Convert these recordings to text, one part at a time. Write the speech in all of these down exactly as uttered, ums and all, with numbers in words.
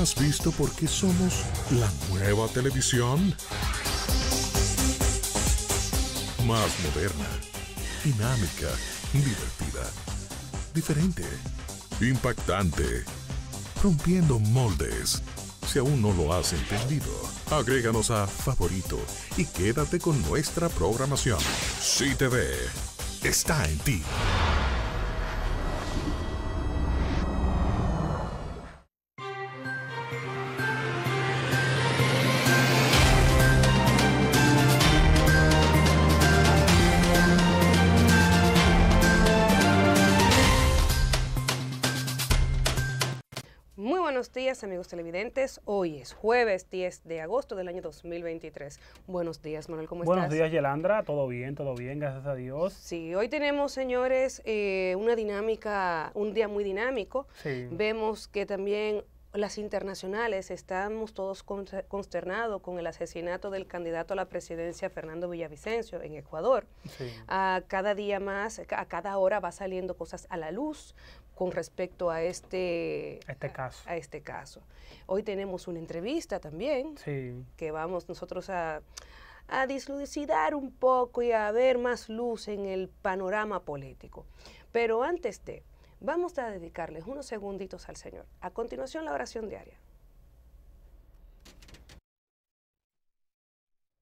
¿Has visto por qué somos la nueva televisión? Más moderna, dinámica, divertida, diferente, impactante, rompiendo moldes. Si aún no lo has entendido, agréganos a Favorito y quédate con nuestra programación. SiTV está en ti. Amigos televidentes, hoy es jueves diez de agosto del año dos mil veintitrés. Buenos días, Manuel, ¿cómo Buenos estás? Buenos días, Yelandra, todo bien, todo bien, gracias a Dios. Sí, hoy tenemos, señores, eh, una dinámica, un día muy dinámico. Sí. Vemos que también las internacionales, estamos todos consternados con el asesinato del candidato a la presidencia Fernando Villavicencio en Ecuador. Sí. Ah, cada día más, a cada hora va saliendo cosas a la luz con respecto a este, este caso. A, a este caso. Hoy tenemos una entrevista también, sí, que vamos nosotros a, a dilucidar un poco y a ver más luz en el panorama político. Pero antes de, vamos a dedicarles unos segunditos al Señor. A continuación, la oración diaria.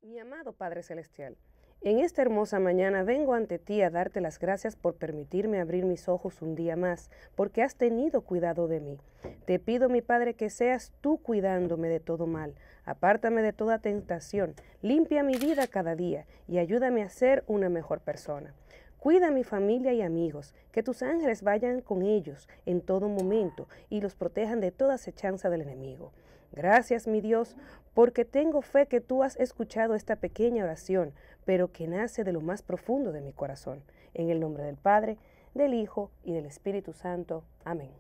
Mi amado Padre Celestial, en esta hermosa mañana vengo ante ti a darte las gracias por permitirme abrir mis ojos un día más, porque has tenido cuidado de mí. Te pido, mi Padre, que seas tú cuidándome de todo mal. Apártame de toda tentación, limpia mi vida cada día y ayúdame a ser una mejor persona. Cuida a mi familia y amigos, que tus ángeles vayan con ellos en todo momento y los protejan de toda acechanza del enemigo. Gracias, mi Dios, porque tengo fe que tú has escuchado esta pequeña oración, pero que nace de lo más profundo de mi corazón. En el nombre del Padre, del Hijo y del Espíritu Santo. Amén.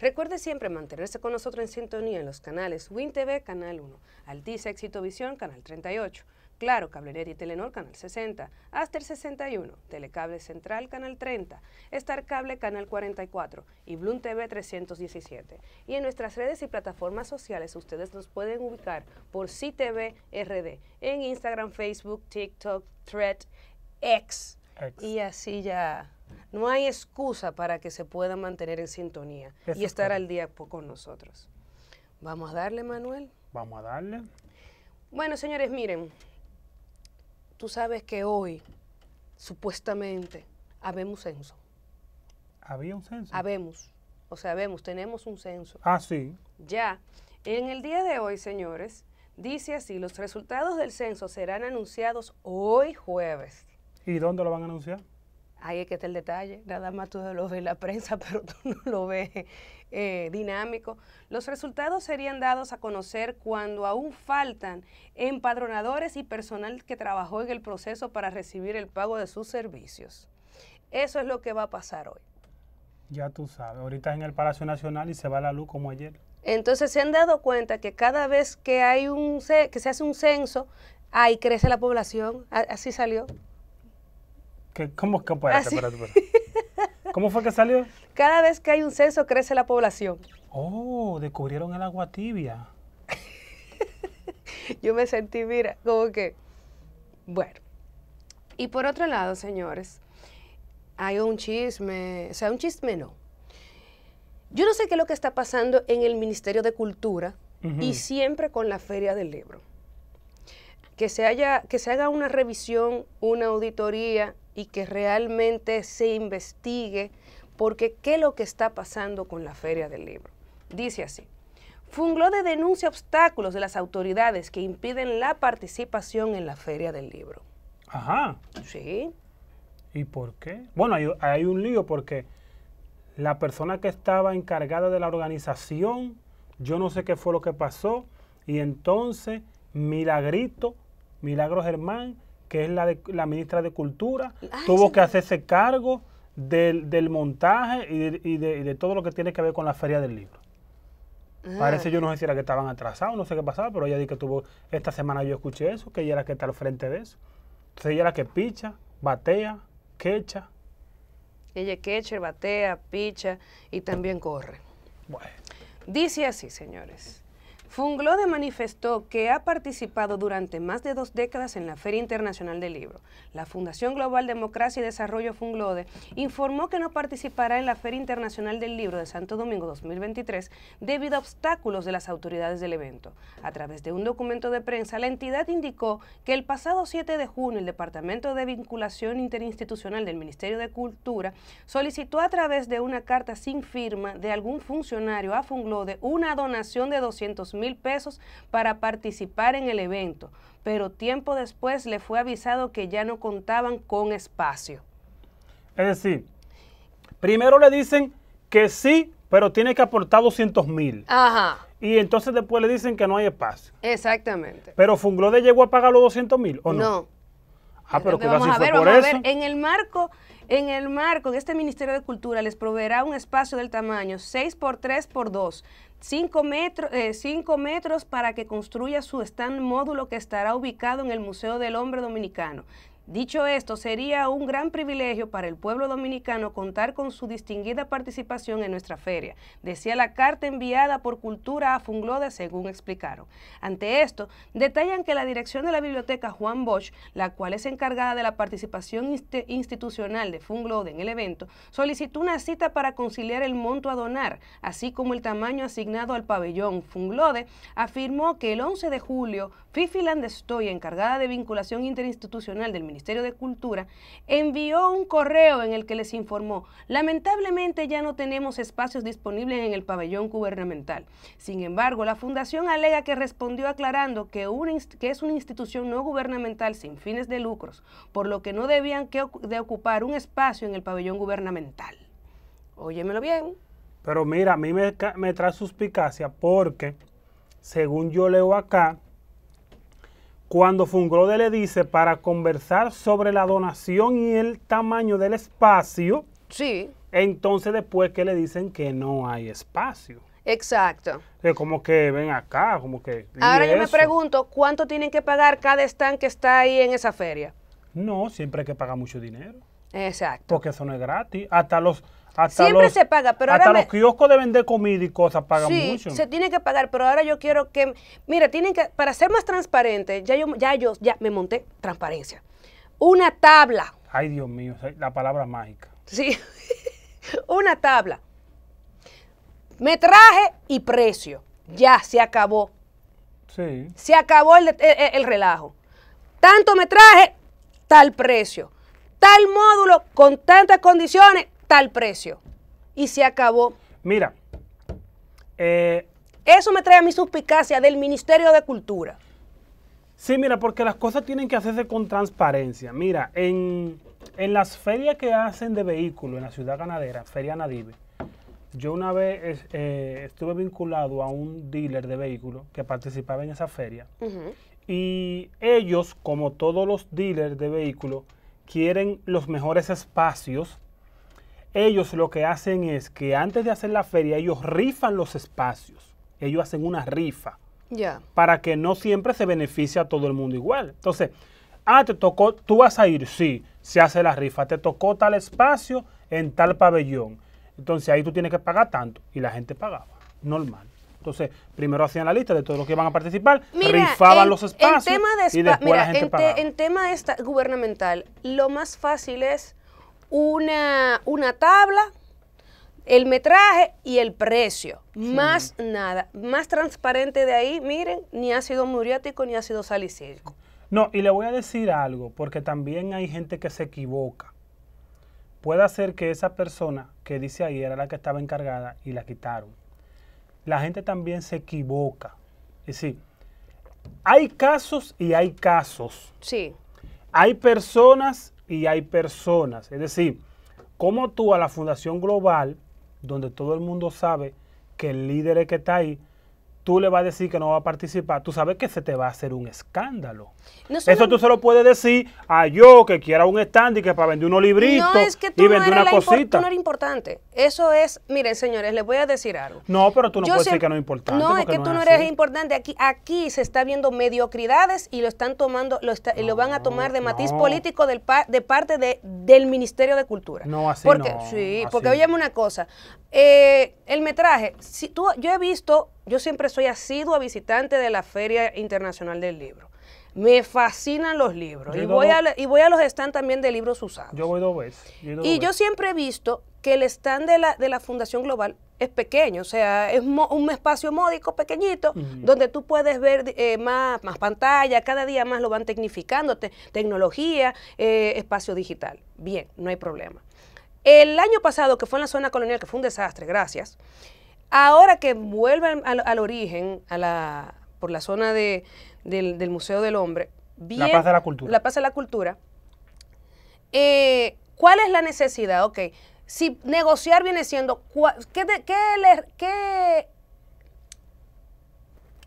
Recuerde siempre mantenerse con nosotros en sintonía en los canales WinTV, Canal uno, Altice Éxito Visión, Canal treinta y ocho, Claro, Cablenet y Telenor, Canal sesenta, Aster sesenta y uno, Telecable Central, Canal treinta, Star Cable, Canal cuarenta y cuatro y WinTV trescientos diecisiete. Y en nuestras redes y plataformas sociales ustedes nos pueden ubicar por SiTV R D, en Instagram, Facebook, TikTok, Thread, X. X. Y así ya no hay excusa para que se puedan mantener en sintonía Eso y estar al día con nosotros. Vamos a darle, Manuel. Vamos a darle. Bueno, señores, miren. Tú sabes que hoy, supuestamente, habemos censo. ¿Había un censo? Habemos. O sea, habemos, tenemos un censo. Ah, sí. Ya. En el día de hoy, señores, dice así, los resultados del censo serán anunciados hoy jueves. ¿Y dónde lo van a anunciar? Ahí es que está el detalle. Nada más tú lo ves en la prensa, pero tú no lo ves eh, dinámico. Los resultados serían dados a conocer cuando aún faltan empadronadores y personal que trabajó en el proceso para recibir el pago de sus servicios. Eso es lo que va a pasar hoy. Ya tú sabes, ahorita en el Palacio Nacional y se va la luz como ayer. Entonces se han dado cuenta que cada vez que hay un que se hace un censo, ahí crece la población, así salió. ¿Cómo, cómo, espérate, espérate, espérate. ¿Cómo fue que salió? Cada vez que hay un censo crece la población. Oh, descubrieron el agua tibia. Yo me sentí, mira, como que... Bueno. Y por otro lado, señores, hay un chisme, o sea, un chisme no. Yo no sé qué es lo que está pasando en el Ministerio de Cultura, uh-huh, y siempre con la Feria del Libro. Que se, haya, que se haga una revisión, una auditoría y que realmente se investigue porque qué es lo que está pasando con la Feria del Libro. Dice así, Funglode denuncia obstáculos de las autoridades que impiden la participación en la Feria del Libro. Ajá. Sí. ¿Y por qué? Bueno, hay, hay un lío porque la persona que estaba encargada de la organización, yo no sé qué fue lo que pasó, y entonces Milagrito... Milagros Hermán, que es la, de, la ministra de Cultura, Ay, tuvo que hacerse cargo del, del montaje y de, y, de, y de todo lo que tiene que ver con la Feria del Libro. Ah. Parece, yo no sé si era que estaban atrasados, no sé qué pasaba, pero ella dijo que tuvo, esta semana yo escuché eso, que ella era la que está al frente de eso. Entonces ella era la que picha, batea, quecha. Ella quecha, batea, picha y también corre. Bueno. Dice así, señores. Funglode manifestó que ha participado durante más de dos décadas en la Feria Internacional del Libro. La Fundación Global Democracia y Desarrollo Funglode informó que no participará en la Feria Internacional del Libro de Santo Domingo dos mil veintitrés debido a obstáculos de las autoridades del evento. A través de un documento de prensa, la entidad indicó que el pasado siete de junio el Departamento de Vinculación Interinstitucional del Ministerio de Cultura solicitó a través de una carta sin firma de algún funcionario a Funglode una donación de doscientos mil pesos para participar en el evento, pero tiempo después le fue avisado que ya no contaban con espacio. Es decir, primero le dicen que sí, pero tiene que aportar doscientos mil. Ajá. Y entonces después le dicen que no hay espacio. Exactamente. Pero Funglode llegó a pagar los doscientos mil, ¿o no? No. Ah, pero vamos a ver, vamos a ver, en el marco... En el marco de este Ministerio de Cultura les proveerá un espacio del tamaño seis por tres por dos, cinco metros, eh, cinco metros para que construya su stand módulo que estará ubicado en el Museo del Hombre Dominicano. Dicho esto, sería un gran privilegio para el pueblo dominicano contar con su distinguida participación en nuestra feria, decía la carta enviada por Cultura a Funglode, según explicaron. Ante esto, detallan que la dirección de la biblioteca Juan Bosch, la cual es encargada de la participación inst- institucional de Funglode en el evento, solicitó una cita para conciliar el monto a donar, así como el tamaño asignado al pabellón. Funglode afirmó que el once de julio, Fifi Landestoy, encargada de vinculación interinstitucional del Ministerio Ministerio de Cultura, envió un correo en el que les informó: lamentablemente ya no tenemos espacios disponibles en el pabellón gubernamental. Sin embargo, la fundación alega que respondió aclarando que, una que es una institución no gubernamental sin fines de lucros, por lo que no debían que de ocupar un espacio en el pabellón gubernamental. Óyemelo bien. Pero mira, a mí me, me trae suspicacia porque, según yo leo acá, cuando Funglode le dice para conversar sobre la donación y el tamaño del espacio, sí, entonces después que le dicen que no hay espacio. Exacto. Que como que ven acá, como que... Ahora yo me pregunto, ¿cuánto tienen que pagar cada stand que está ahí en esa feria? No, siempre hay que pagar mucho dinero. Exacto. Porque eso no es gratis. Hasta los... Hasta Siempre los, se paga, pero hasta ahora... Hasta los me... kioscos de vender comida y cosas pagan sí, mucho. Sí, se tiene que pagar, pero ahora yo quiero que... Mira, tienen que... Para ser más transparente, ya yo ya, yo, ya me monté transparencia. Una tabla. Ay, Dios mío, la palabra mágica. Sí, una tabla. Metraje y precio. Ya, se acabó. Sí. Se acabó el, el, el relajo. Tanto metraje, tal precio. Tal módulo, con tantas condiciones... tal precio. Y se acabó. Mira. Eh, Eso me trae a mi suspicacia del Ministerio de Cultura. Sí, mira, porque las cosas tienen que hacerse con transparencia. Mira, en, en las ferias que hacen de vehículos en la ciudad ganadera, Feria Nadive, yo una vez eh, estuve vinculado a un dealer de vehículos que participaba en esa feria. Uh-huh. Y ellos, como todos los dealers de vehículos, quieren los mejores espacios. Ellos lo que hacen es que antes de hacer la feria, ellos rifan los espacios. Ellos hacen una rifa. Yeah. Para que no siempre se beneficie a todo el mundo igual. Entonces, ah, te tocó, tú vas a ir, sí, se hace la rifa. Te tocó tal espacio en tal pabellón. Entonces, ahí tú tienes que pagar tanto. Y la gente pagaba, normal. Entonces, primero hacían la lista de todos los que iban a participar, mira, rifaban en, los espacios en tema de spa y después mira, la gente en pagaba. En tema esta, gubernamental, lo más fácil es... Una, una tabla, el metraje y el precio. Sí. Más nada. Más transparente de ahí, miren, ni ácido muriático ni ácido salicílico. No, y le voy a decir algo, porque también hay gente que se equivoca. Puede ser que esa persona que dice ahí era la que estaba encargada y la quitaron. La gente también se equivoca. Es decir, hay casos y hay casos. Sí. Hay personas... y hay personas, es decir, como tú a la Fundación Global, donde todo el mundo sabe que el líder es que está ahí, tú le vas a decir que no va a participar, tú sabes que se te va a hacer un escándalo. No solo... Eso tú solo puedes decir a yo que quiera un stand y que para vender unos libritos no, es que y vender no una cosita. No, es importante. Eso es, miren señores, les voy a decir algo. No, pero tú no yo puedes sé... decir que no es importante. No, es que no tú es no eres así. Importante. Aquí, aquí se está viendo mediocridades y lo están tomando, lo, está, no, lo van a tomar de matiz no. político del pa, de parte de, del Ministerio de Cultura. No, así porque, no. Sí, así porque óyeme una cosa. Eh, el metraje, si tú, yo he visto... Yo siempre soy asidua visitante de la Feria Internacional del Libro. Me fascinan los libros. Y voy, a, y voy a los stands también de libros usados. Yo voy dos veces. Yo voy y dos yo veces. Siempre he visto que el stand de la, de la Fundación Global es pequeño. O sea, es mo, un espacio módico, pequeñito, mm. donde tú puedes ver eh, más, más pantalla. Cada día más lo van tecnificando. Te, tecnología, eh, espacio digital. Bien, no hay problema. El año pasado, que fue en la Zona Colonial, que fue un desastre, gracias... Ahora que vuelven al, al origen, a la, por la zona de, del, del Museo del Hombre, bien, la Plaza de la Cultura. La Plaza de la Cultura. Eh, ¿Cuál es la necesidad? Ok, si negociar viene siendo, ¿qué, de, qué, le, qué,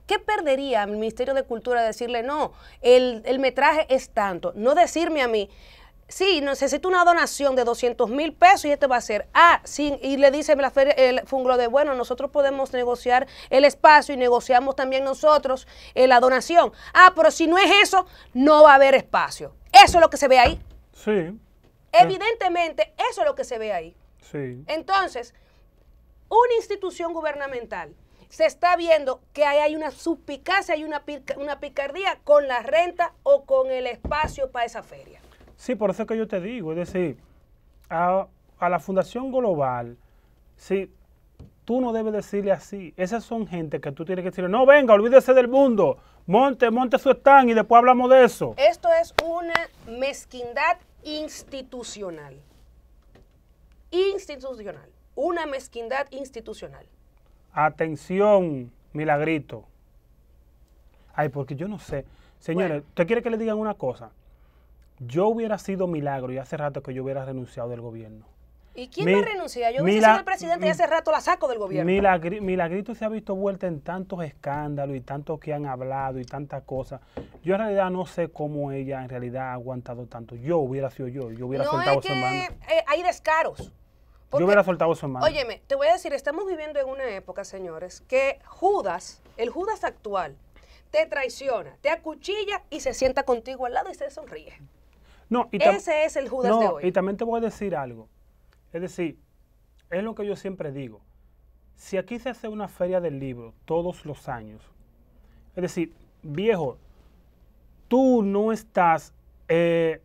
qué perdería el Ministerio de Cultura decirle no? El, el metraje es tanto. No decirme a mí. Sí, necesito una donación de doscientos mil pesos y este va a ser. Ah, sí, y le dice la feria, el Funglode, bueno, nosotros podemos negociar el espacio y negociamos también nosotros eh, la donación. Ah, pero si no es eso, no va a haber espacio. Eso es lo que se ve ahí. Sí. Evidentemente, sí. Eso es lo que se ve ahí. Sí. Entonces, una institución gubernamental se está viendo que ahí hay una suspicacia, hay una, pica, una picardía con la renta o con el espacio para esa feria. Sí, por eso que yo te digo, es decir, a, a la Fundación Global, sí, tú no debes decirle así. Esas son gente que tú tienes que decirle, no, venga, olvídese del mundo, monte, monte su stand y después hablamos de eso. Esto es una mezquindad institucional. Institucional. Una mezquindad institucional. Atención, Milagrito. Ay, porque yo no sé. Señores, bueno. ¿Usted quiere que le digan una cosa? Yo hubiera sido Milagro y hace rato que yo hubiera renunciado del gobierno. ¿Y quién me renuncia? Yo hubiera sido el presidente y hace rato la saco del gobierno. Milagri, Milagrito se ha visto vuelta en tantos escándalos y tantos que han hablado y tantas cosas. Yo en realidad no sé cómo ella en realidad ha aguantado tanto. Yo hubiera sido yo, yo hubiera no soltado es que, a su hermano. Eh, hay descaros. Porque, yo hubiera soltado a su hermano. Óyeme, te voy a decir, estamos viviendo en una época, señores, que Judas, el Judas actual, te traiciona, te acuchilla y se sienta contigo al lado y se sonríe. No, y ese es el Judas no, de hoy. Y también te voy a decir algo. Es decir, es lo que yo siempre digo. Si aquí se hace una feria del libro todos los años, es decir, viejo, tú no estás, eh,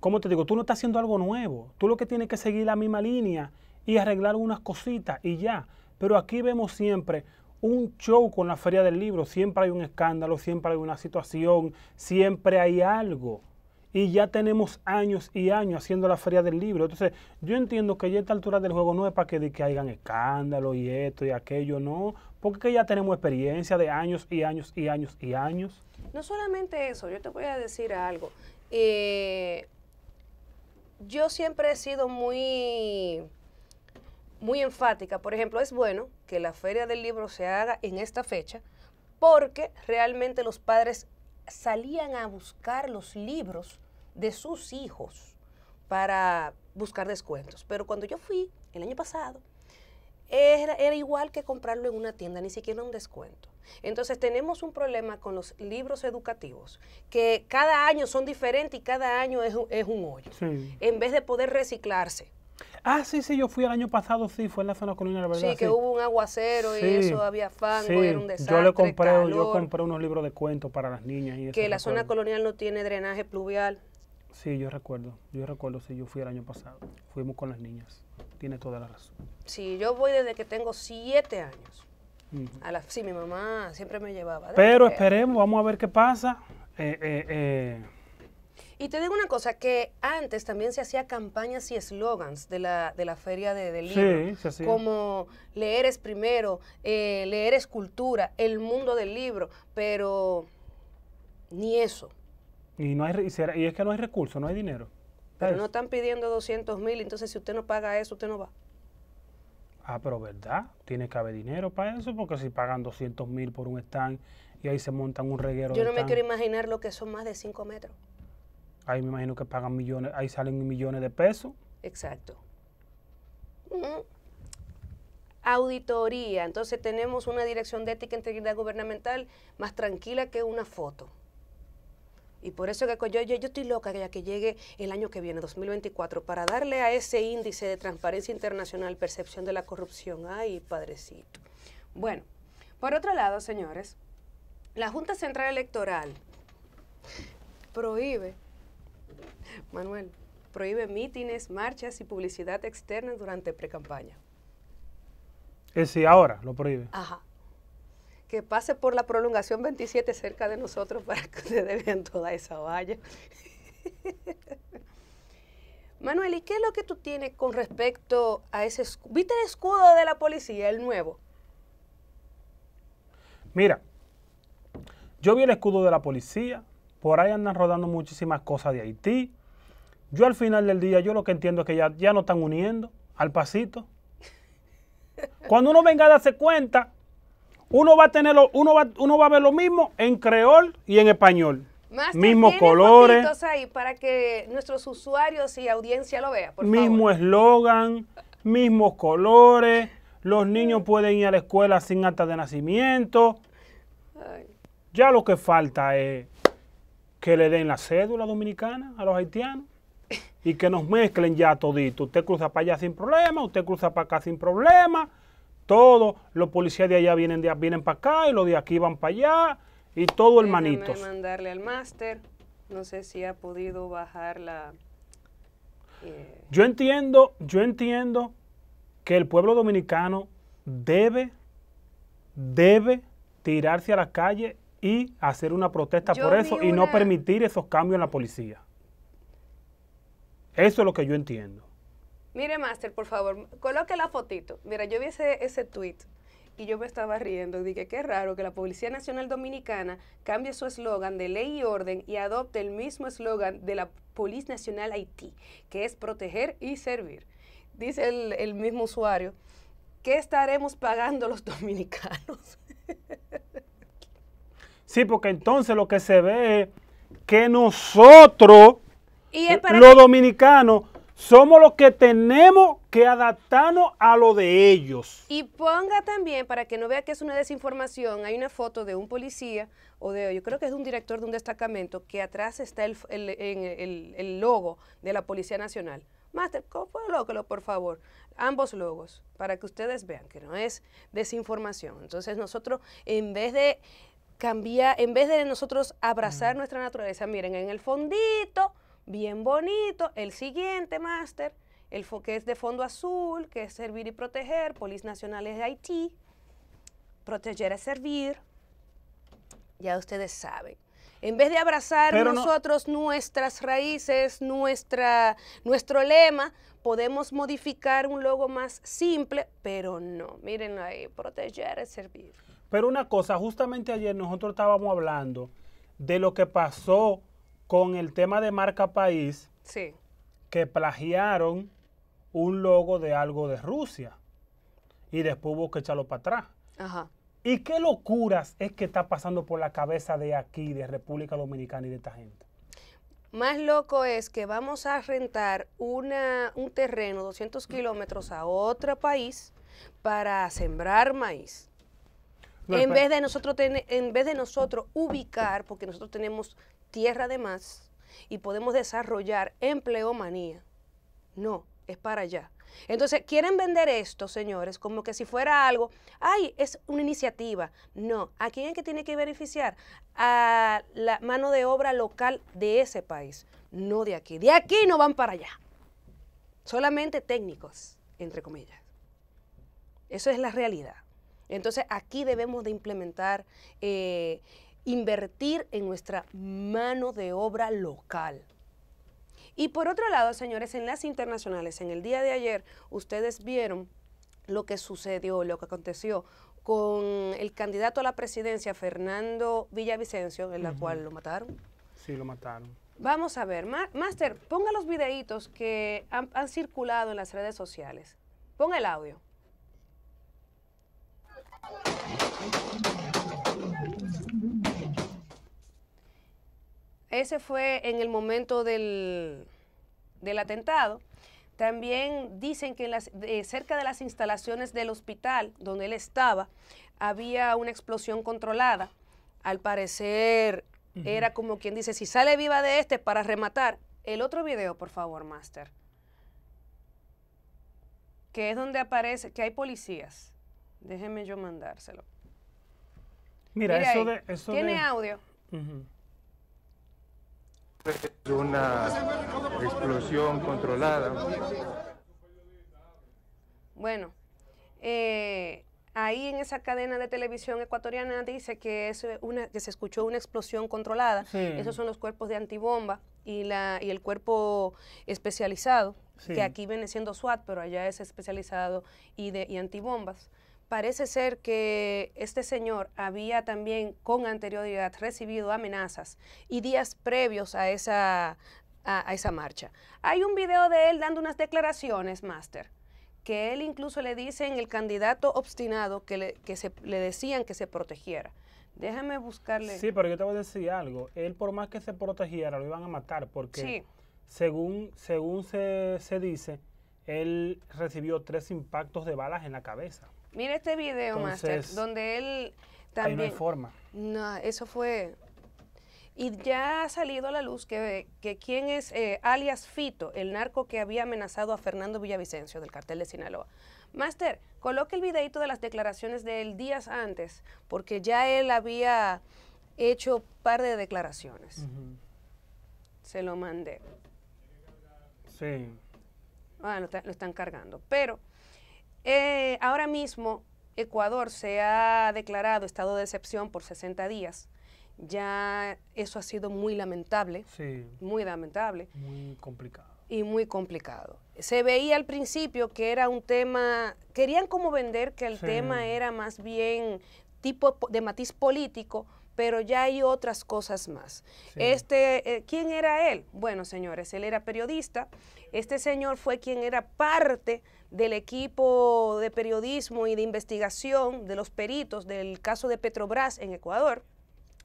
¿cómo te digo? Tú no estás haciendo algo nuevo. Tú lo que tienes que seguir la misma línea y arreglar unas cositas y ya. Pero aquí vemos siempre un show con la feria del libro. Siempre hay un escándalo, siempre hay una situación, siempre hay algo. Y ya tenemos años y años haciendo la Feria del Libro. Entonces, yo entiendo que ya a esta altura del juego no es para que, que hagan escándalos y esto y aquello, no. Porque ya tenemos experiencia de años y años y años y años. No solamente eso, yo te voy a decir algo. Eh, yo siempre he sido muy, muy enfática. Por ejemplo, es bueno que la Feria del Libro se haga en esta fecha porque realmente los padres salían a buscar los libros de sus hijos para buscar descuentos. Pero cuando yo fui el año pasado, era, era igual que comprarlo en una tienda, ni siquiera un descuento. Entonces tenemos un problema con los libros educativos, que cada año son diferentes y cada año es, es un hoyo, sí. En vez de poder reciclarse. Ah, sí, sí, yo fui el año pasado, sí, fue en la Zona Colonial, la verdad. Sí, que sí. Hubo un aguacero sí, y eso, había fango, sí. Y era un desastre, yo le compré, calor. Yo compré unos libros de cuentos para las niñas. Y que eso la recuerdo. Zona Colonial no tiene drenaje pluvial. Sí, yo recuerdo, yo recuerdo, sí, yo fui el año pasado, fuimos con las niñas, tiene toda la razón. Sí, yo voy desde que tengo siete años. Uh-huh. a la, sí, mi mamá siempre me llevaba. Pero esperemos, vamos a ver qué pasa. Eh, eh, eh. Y te digo una cosa, que antes también se hacía campañas y eslogans de la, de la Feria de, del Libro, sí, sí, sí. Como leer es primero, eh, leer es cultura, el mundo del libro, pero ni eso. Y, no hay, y es que no hay recursos, no hay dinero. Pero no están pidiendo doscientos mil, entonces si usted no paga eso, usted no va. Ah, pero verdad, tiene que haber dinero para eso, porque si pagan doscientos mil por un stand y ahí se montan un reguero. Yo no me quiero imaginar lo que son más de cinco metros. Ahí me imagino que pagan millones, ahí salen millones de pesos. Exacto. Mm. Auditoría, entonces tenemos una dirección de ética e integridad gubernamental más tranquila que una foto. Y por eso que yo, yo, yo estoy loca ya que llegue el año que viene, dos mil veinticuatro, para darle a ese índice de transparencia internacional, percepción de la corrupción. Ay, padrecito. Bueno, por otro lado, señores, la Junta Central Electoral prohíbe, Manuel, prohíbe mítines, marchas y publicidad externa durante precampaña. Es decir, ahora lo prohíbe. Ajá. Que pase por la prolongación veintisiete cerca de nosotros para que ustedes vean toda esa valla. Manuel, ¿y qué es lo que tú tienes con respecto a ese escudo? ¿Viste el escudo de la policía, el nuevo? Mira, yo vi el escudo de la policía, por ahí andan rodando muchísimas cosas de Haití. Yo al final del día, yo lo que entiendo es que ya, ya no están uniendo al pasito. Cuando uno venga a darse cuenta, uno va a tener lo, uno va, uno va a ver lo mismo en creol y en español. Más mismos colores ahí para que nuestros usuarios y audiencia lo vean, por mismo favor. Eslogan, mismos colores, los niños pueden ir a la escuela sin acta de nacimiento. Ay. Ya lo que falta es que le den la cédula dominicana a los haitianos y que nos mezclen ya todito. Usted cruza para allá sin problema, usted cruza para acá sin problema. Todos los policías de allá vienen, de, vienen para acá y los de aquí van para allá y todo hermanitos. Déjame mandarle al máster, no sé si ha podido bajar la... Eh. Yo entiendo, yo entiendo que el pueblo dominicano debe, debe tirarse a la calle y hacer una protesta yo por eso y una... no permitir esos cambios en la policía. Eso es lo que yo entiendo. Mire, máster, por favor, coloque la fotito. Mira, yo vi ese, ese tweet y yo me estaba riendo. Dije, qué raro que la Policía Nacional Dominicana cambie su eslogan de ley y orden y adopte el mismo eslogan de la Policía Nacional Haití, que es proteger y servir. Dice el, el mismo usuario, ¿qué estaremos pagando los dominicanos? Sí, porque entonces lo que se ve es que nosotros, ¿y es para los que... dominicanos, somos los que tenemos que adaptarnos a lo de ellos? Y ponga también, para que no vea que es una desinformación, hay una foto de un policía, o de, yo creo que es de un director de un destacamento, que atrás está el, el, el, el logo de la Policía Nacional. Máster, colóquelo, por favor, ambos logos, para que ustedes vean que no es desinformación. Entonces nosotros, en vez de cambiar, en vez de nosotros abrazar nuestra naturaleza, miren, en el fondito... Bien bonito, el siguiente máster, el que es de fondo azul, que es servir y proteger, Policía Nacional de Haití, proteger es servir, ya ustedes saben. En vez de abrazar pero nosotros no... nuestras raíces, nuestra, nuestro lema, podemos modificar un logo más simple, pero no, miren ahí, proteger es servir. Pero una cosa, justamente ayer nosotros estábamos hablando de lo que pasó con el tema de marca país, sí, que plagiaron un logo de algo de Rusia y después hubo que echarlo para atrás. Ajá. ¿Y qué locuras es que está pasando por la cabeza de aquí, de República Dominicana y de esta gente? Más loco es que vamos a rentar una, un terreno doscientos kilómetros a otro país para sembrar maíz. No, en, vez de nosotros ten, en vez de nosotros ubicar, porque nosotros tenemos... tierra de más, y podemos desarrollar empleomanía. No, es para allá. Entonces, quieren vender esto, señores, como que si fuera algo, ay, es una iniciativa. No, ¿a quién es que tiene que beneficiar? A la mano de obra local de ese país, no de aquí. De aquí no van para allá. Solamente técnicos, entre comillas. Eso es la realidad. Entonces, aquí debemos de implementar... Eh, invertir en nuestra mano de obra local. Y por otro lado, señores, en las internacionales, en el día de ayer, ustedes vieron lo que sucedió, lo que aconteció con el candidato a la presidencia, Fernando Villavicencio, en la uh-huh. cual lo mataron. Sí, lo mataron. Vamos a ver, máster, ponga los videitos que han, han circulado en las redes sociales. Ponga el audio. ese fue en el momento del, del atentado. También dicen que en las, eh, cerca de las instalaciones del hospital donde él estaba, había una explosión controlada. Al parecer, uh-huh. era como quien dice, si sale viva de este para rematar. El otro video, por favor, Master. Que es donde aparece, que hay policías. Déjeme yo mandárselo. Mira, Mira eso ahí. de... Eso Tiene de... audio. Uh-huh. Una explosión controlada. Bueno, eh, ahí en esa cadena de televisión ecuatoriana dice que, es una, que se escuchó una explosión controlada. Sí. Esos son los cuerpos de antibomba y, la, y el cuerpo especializado, sí. que aquí viene siendo SWAT, pero allá es especializado y, de, y antibombas. Parece ser que este señor había también con anterioridad recibido amenazas y días previos a esa, a, a esa marcha. Hay un video de él dando unas declaraciones, Máster, que él incluso le dicen el candidato obstinado que, le, que se, le decían que se protegiera. Déjame buscarle. Sí, pero yo te voy a decir algo. Él por más que se protegiera lo iban a matar porque sí. según, según se, se dice, él recibió tres impactos de balas en la cabeza. Mira este video, Master, donde él también... Ahí no hay forma. No, eso fue... Y ya ha salido a la luz que, que quién es eh, alias Fito, el narco que había amenazado a Fernando Villavicencio del cartel de Sinaloa. Master, coloque el videito de las declaraciones de él días antes, porque ya él había hecho un par de declaraciones. Uh-huh. Se lo mandé. Sí. Ah, lo, lo están cargando, pero... Eh, ahora mismo Ecuador se ha declarado estado de excepción por sesenta días. Ya eso ha sido muy lamentable, sí. muy lamentable. Muy complicado. Y muy complicado. Se veía al principio que era un tema, querían como vender que el sí. tema era más bien tipo de matiz político, pero ya hay otras cosas más. Sí. Este, eh, ¿quién era él? Bueno, señores, él era periodista. Este señor fue quien era parte del equipo de periodismo y de investigación de los peritos del caso de Petrobras en Ecuador.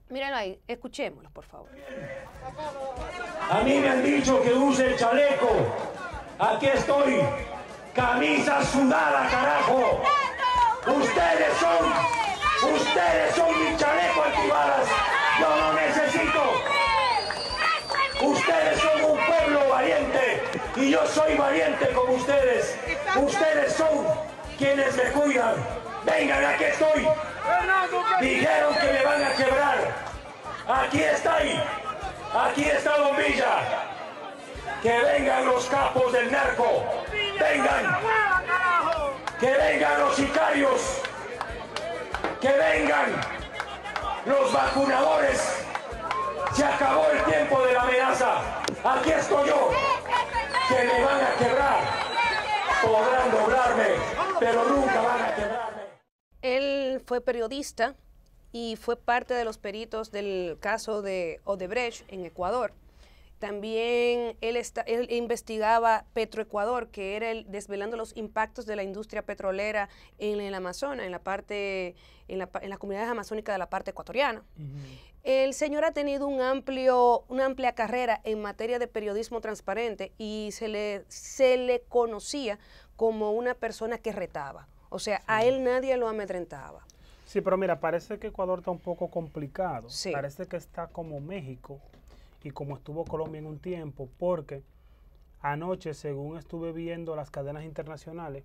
Míralo ahí, escuchémoslo, por favor. A mí me han dicho que use el chaleco. Aquí estoy. Camisa sudada, carajo. Ustedes son, ustedes son mi chaleco antibalas. Yo lo necesito. Ustedes son un pueblo valiente y yo soy valiente como ustedes. Ustedes son quienes me cuidan. Vengan, aquí estoy. Dijeron que me van a quebrar. Aquí está ahí. Aquí está Don Villa. Que vengan los capos del narco. Vengan. Que vengan los sicarios. Que vengan los vacunadores. Se acabó el tiempo de la amenaza. Aquí estoy yo. Que me van a quebrar. Podrán doblarme, pero nunca van a quebrarme. Él fue periodista y fue parte de los peritos del caso de Odebrecht en Ecuador. También él, está, él investigaba Petroecuador, que era el, desvelando los impactos de la industria petrolera en el Amazonas, en la parte, en, la, en las comunidades amazónicas de la parte ecuatoriana. Uh-huh. El señor ha tenido un amplio, una amplia carrera en materia de periodismo transparente y se le, se le conocía como una persona que retaba. O sea, sí. a él nadie lo amedrentaba. Sí, pero mira, parece que Ecuador está un poco complicado. Sí. Parece que está como México y como estuvo Colombia en un tiempo, porque anoche, según estuve viendo las cadenas internacionales,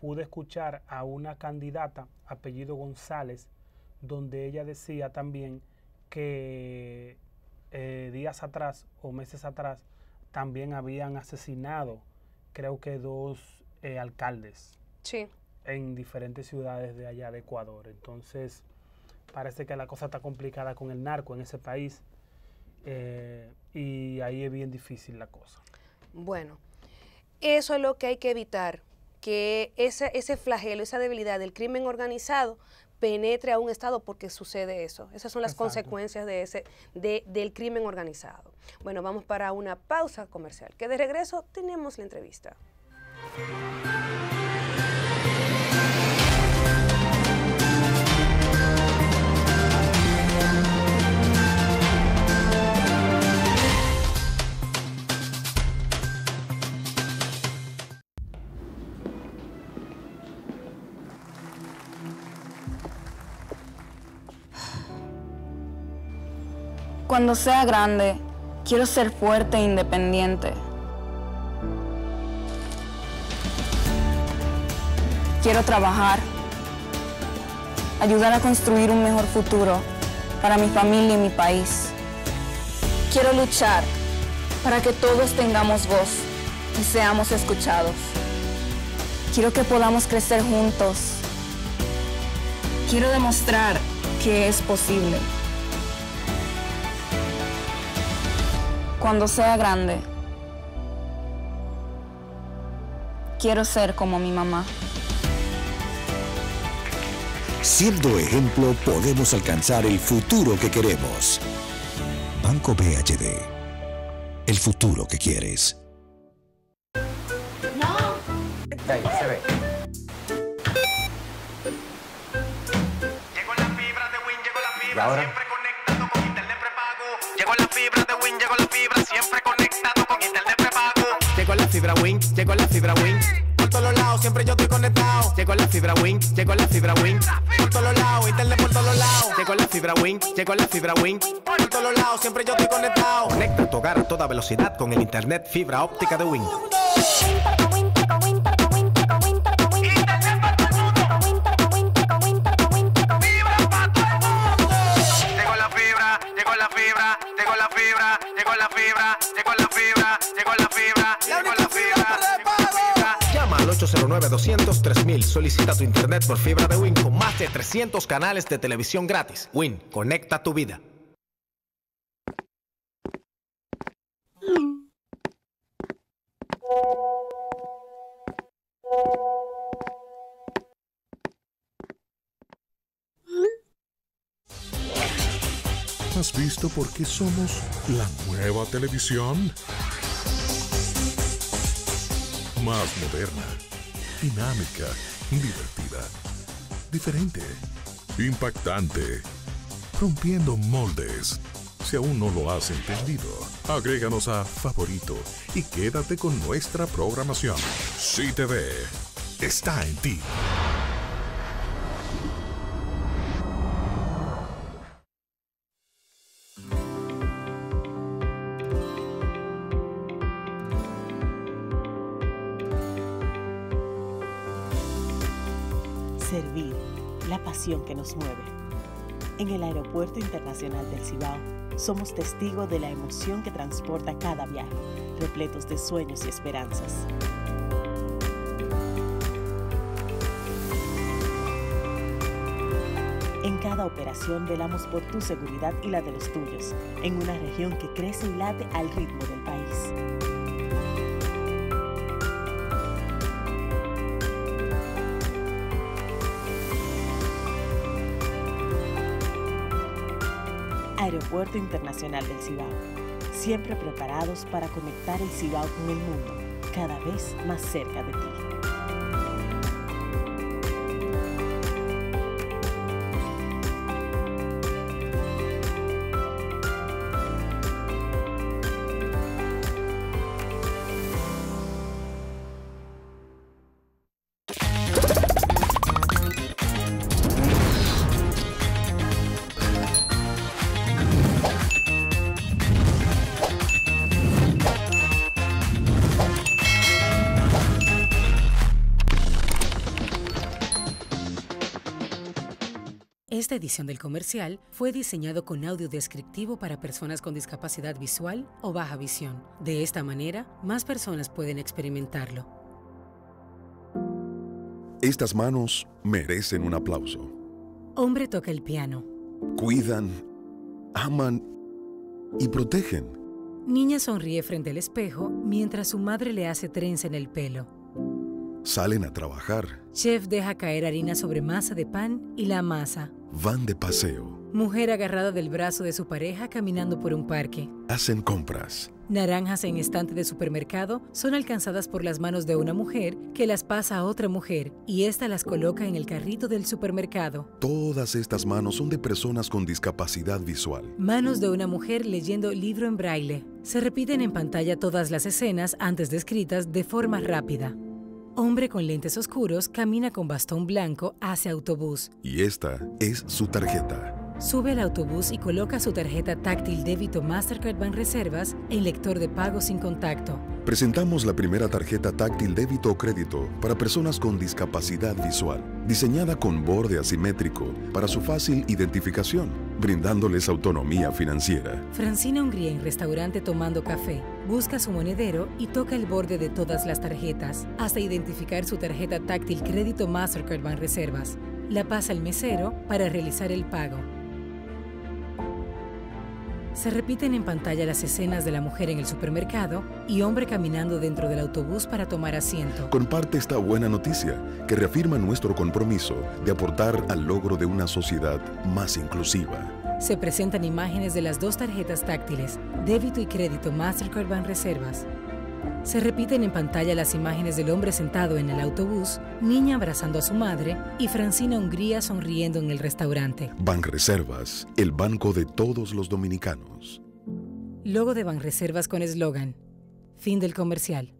pude escuchar a una candidata, apellido González, donde ella decía también que eh, días atrás o meses atrás también habían asesinado, creo que dos eh, alcaldes sí. en diferentes ciudades de allá de Ecuador. Entonces, parece que la cosa está complicada con el narco en ese país. Eh, y ahí es bien difícil la cosa. Bueno, eso es lo que hay que evitar, que ese, ese flagelo, esa debilidad del crimen organizado penetre a un Estado, porque sucede eso. Esas son las Exacto. consecuencias de ese, de, del crimen organizado. Bueno, vamos para una pausa comercial, que de regreso tenemos la entrevista. Cuando sea grande, quiero ser fuerte e independiente. Quiero trabajar, ayudar a construir un mejor futuro para mi familia y mi país. Quiero luchar para que todos tengamos voz y seamos escuchados. Quiero que podamos crecer juntos. Quiero demostrar que es posible. Cuando sea grande, quiero ser como mi mamá. Siendo ejemplo, podemos alcanzar el futuro que queremos. Banco B H D. El futuro que quieres. ¡No! Ahí, se ve. Llegó la fibra de Wing, llegó la fibra. ¿Ahora? Siempre conectado con internet prepago. Llegó la fibra de Wing, llegó la fibra. Siempre conectado con internet prepago. Llegó la fibra Wing, llegó la fibra Wing. Por todos lados, siempre yo estoy conectado. Llegó la fibra Wing, llegó la fibra Wing. Por todos lados, internet por todos lados. Llegó la fibra Wing, llegó la fibra Wing. Por todos lados, siempre yo estoy conectado. Conecta tu hogar a toda velocidad con el internet fibra óptica de Wing. Llegó la fibra, llegó la fibra, llegó la fibra, llegó la fibra, llegó la fibra, llegó la fibra, llegó la fibra. ocho cero nueve, doscientos, tres mil. Solicita tu internet por fibra de Win con más de trescientos canales de televisión gratis. Win, conecta tu vida. ¿Has visto por qué somos la nueva televisión? Más moderna, dinámica, divertida, diferente, impactante, rompiendo moldes. Si aún no lo has entendido, agréganos a Favorito y quédate con nuestra programación. SiTV está en ti. Servir, la pasión que nos mueve. En el Aeropuerto Internacional del Cibao, somos testigos de la emoción que transporta cada viaje, repletos de sueños y esperanzas. En cada operación velamos por tu seguridad y la de los tuyos, en una región que crece y late al ritmo del país. Aeropuerto Internacional del Cibao. Siempre preparados para conectar el Cibao con el mundo, cada vez más cerca de ti. Esta edición del comercial fue diseñado con audio descriptivo para personas con discapacidad visual o baja visión. De esta manera, más personas pueden experimentarlo. Estas manos merecen un aplauso. Hombre toca el piano. Cuidan, aman y protegen. Niña sonríe frente al espejo mientras su madre le hace trenza en el pelo. Salen a trabajar. Chef deja caer harina sobre masa de pan y la amasa. Van de paseo. Mujer agarrada del brazo de su pareja caminando por un parque. Hacen compras. Naranjas en estante de supermercado son alcanzadas por las manos de una mujer que las pasa a otra mujer y ésta las coloca en el carrito del supermercado. Todas estas manos son de personas con discapacidad visual. Manos de una mujer leyendo libro en braille. Se repiten en pantalla todas las escenas antes descritas de forma rápida. Hombre con lentes oscuros camina con bastón blanco hacia autobús. Y esta es su tarjeta. Sube al autobús y coloca su tarjeta táctil débito Mastercard BanReservas en lector de pago sin contacto. Presentamos la primera tarjeta táctil débito o crédito para personas con discapacidad visual, diseñada con borde asimétrico para su fácil identificación, brindándoles autonomía financiera. Francina Hungría en restaurante tomando café. Busca su monedero y toca el borde de todas las tarjetas hasta identificar su tarjeta táctil crédito Mastercard BanReservas. La pasa al mesero para realizar el pago. Se repiten en pantalla las escenas de la mujer en el supermercado y hombre caminando dentro del autobús para tomar asiento. Comparte esta buena noticia que reafirma nuestro compromiso de aportar al logro de una sociedad más inclusiva. Se presentan imágenes de las dos tarjetas táctiles, débito y crédito Mastercard BanReservas. Se repiten en pantalla las imágenes del hombre sentado en el autobús, niña abrazando a su madre y Francina Hungría sonriendo en el restaurante. BanReservas, el banco de todos los dominicanos. Logo de BanReservas con eslogan. Fin del comercial.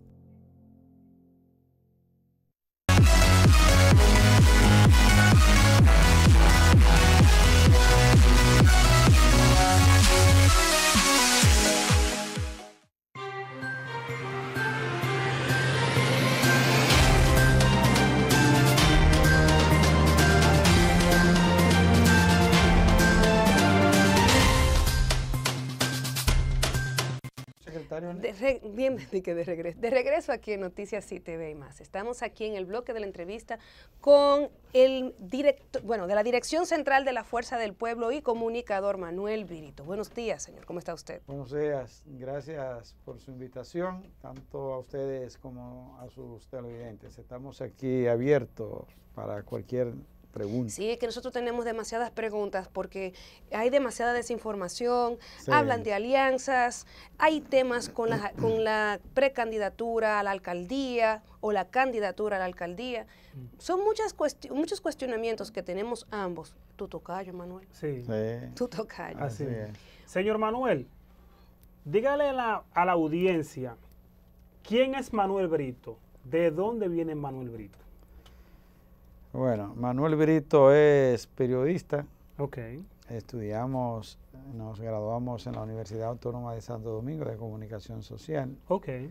De, re, bien, que de, regreso, de regreso aquí en Noticias SiTV y más. Estamos aquí en el bloque de la entrevista con el director, bueno, de la Dirección Central de la Fuerza del Pueblo y comunicador Manuel Brito. Buenos días, señor. ¿Cómo está usted? Buenos días. Gracias por su invitación, tanto a ustedes como a sus televidentes. Estamos aquí abiertos para cualquier pregunta. Sí, es que nosotros tenemos demasiadas preguntas porque hay demasiada desinformación, sí. Hablan de alianzas, hay temas con la, con la precandidatura a la alcaldía o la candidatura a la alcaldía. Son muchas cuesti muchos cuestionamientos que tenemos ambos. Tu tocayo, Manuel. Sí. sí. Tu tocayo. Así es. Señor Manuel, dígale la, a la audiencia, ¿quién es Manuel Brito? ¿De dónde viene Manuel Brito? Bueno, Manuel Brito es periodista. Okay. Estudiamos, nos graduamos en la Universidad Autónoma de Santo Domingo de Comunicación Social. Okay.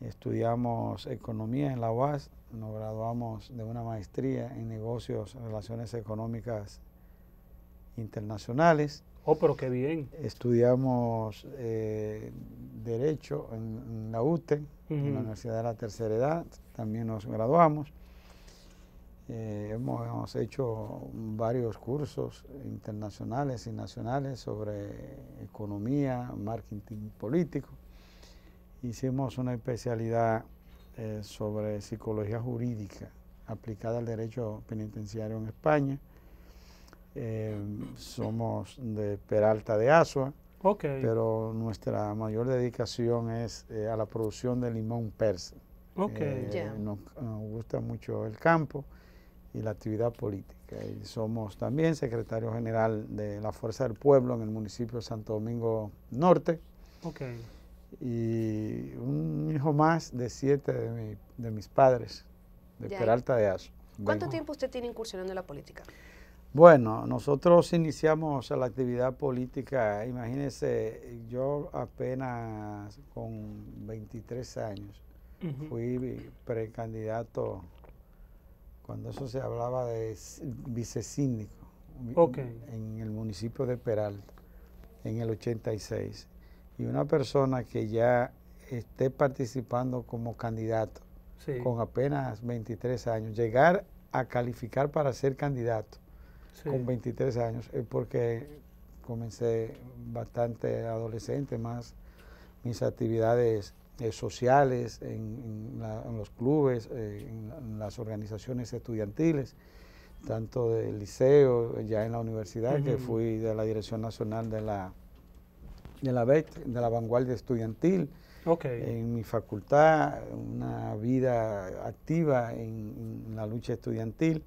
Estudiamos economía en la U A S, nos graduamos de una maestría en negocios, relaciones económicas internacionales. Oh, pero qué bien. Estudiamos eh, Derecho en, en la U T E, uh-huh. en la Universidad de la Tercera Edad, también nos graduamos. Eh, hemos, hemos hecho varios cursos internacionales y nacionales sobre economía, marketing político. Hicimos una especialidad eh, sobre psicología jurídica aplicada al derecho penitenciario en España. Eh, somos de Peralta de Azua, okay. pero nuestra mayor dedicación es eh, a la producción de limón persa. Okay. Eh, yeah. nos, nos gusta mucho el campo y la actividad política. Y somos también secretario general de la Fuerza del Pueblo en el municipio de Santo Domingo Norte. Okay. Y un hijo más de siete de, mi, de mis padres, de ya. Peralta de Azua. ¿Cuánto Vengo. tiempo usted tiene incursionando en la política? Bueno, nosotros iniciamos la actividad política, imagínense, yo apenas con veintitrés años. Uh-huh. Fui precandidato cuando eso se hablaba de vicesíndico, okay. en el municipio de Peralta, en el ochenta y seis. Y una persona que ya esté participando como candidato, sí. con apenas veintitrés años, llegar a calificar para ser candidato sí. con veintitrés años, es porque comencé bastante adolescente, más mis actividades Eh, sociales, en, en, la, en los clubes, eh, en, en las organizaciones estudiantiles, tanto del liceo, ya en la universidad, uh-huh. que fui de la Dirección Nacional de la, de la B E C, de la Vanguardia Estudiantil, okay. en mi facultad, una vida activa en, en la lucha estudiantil.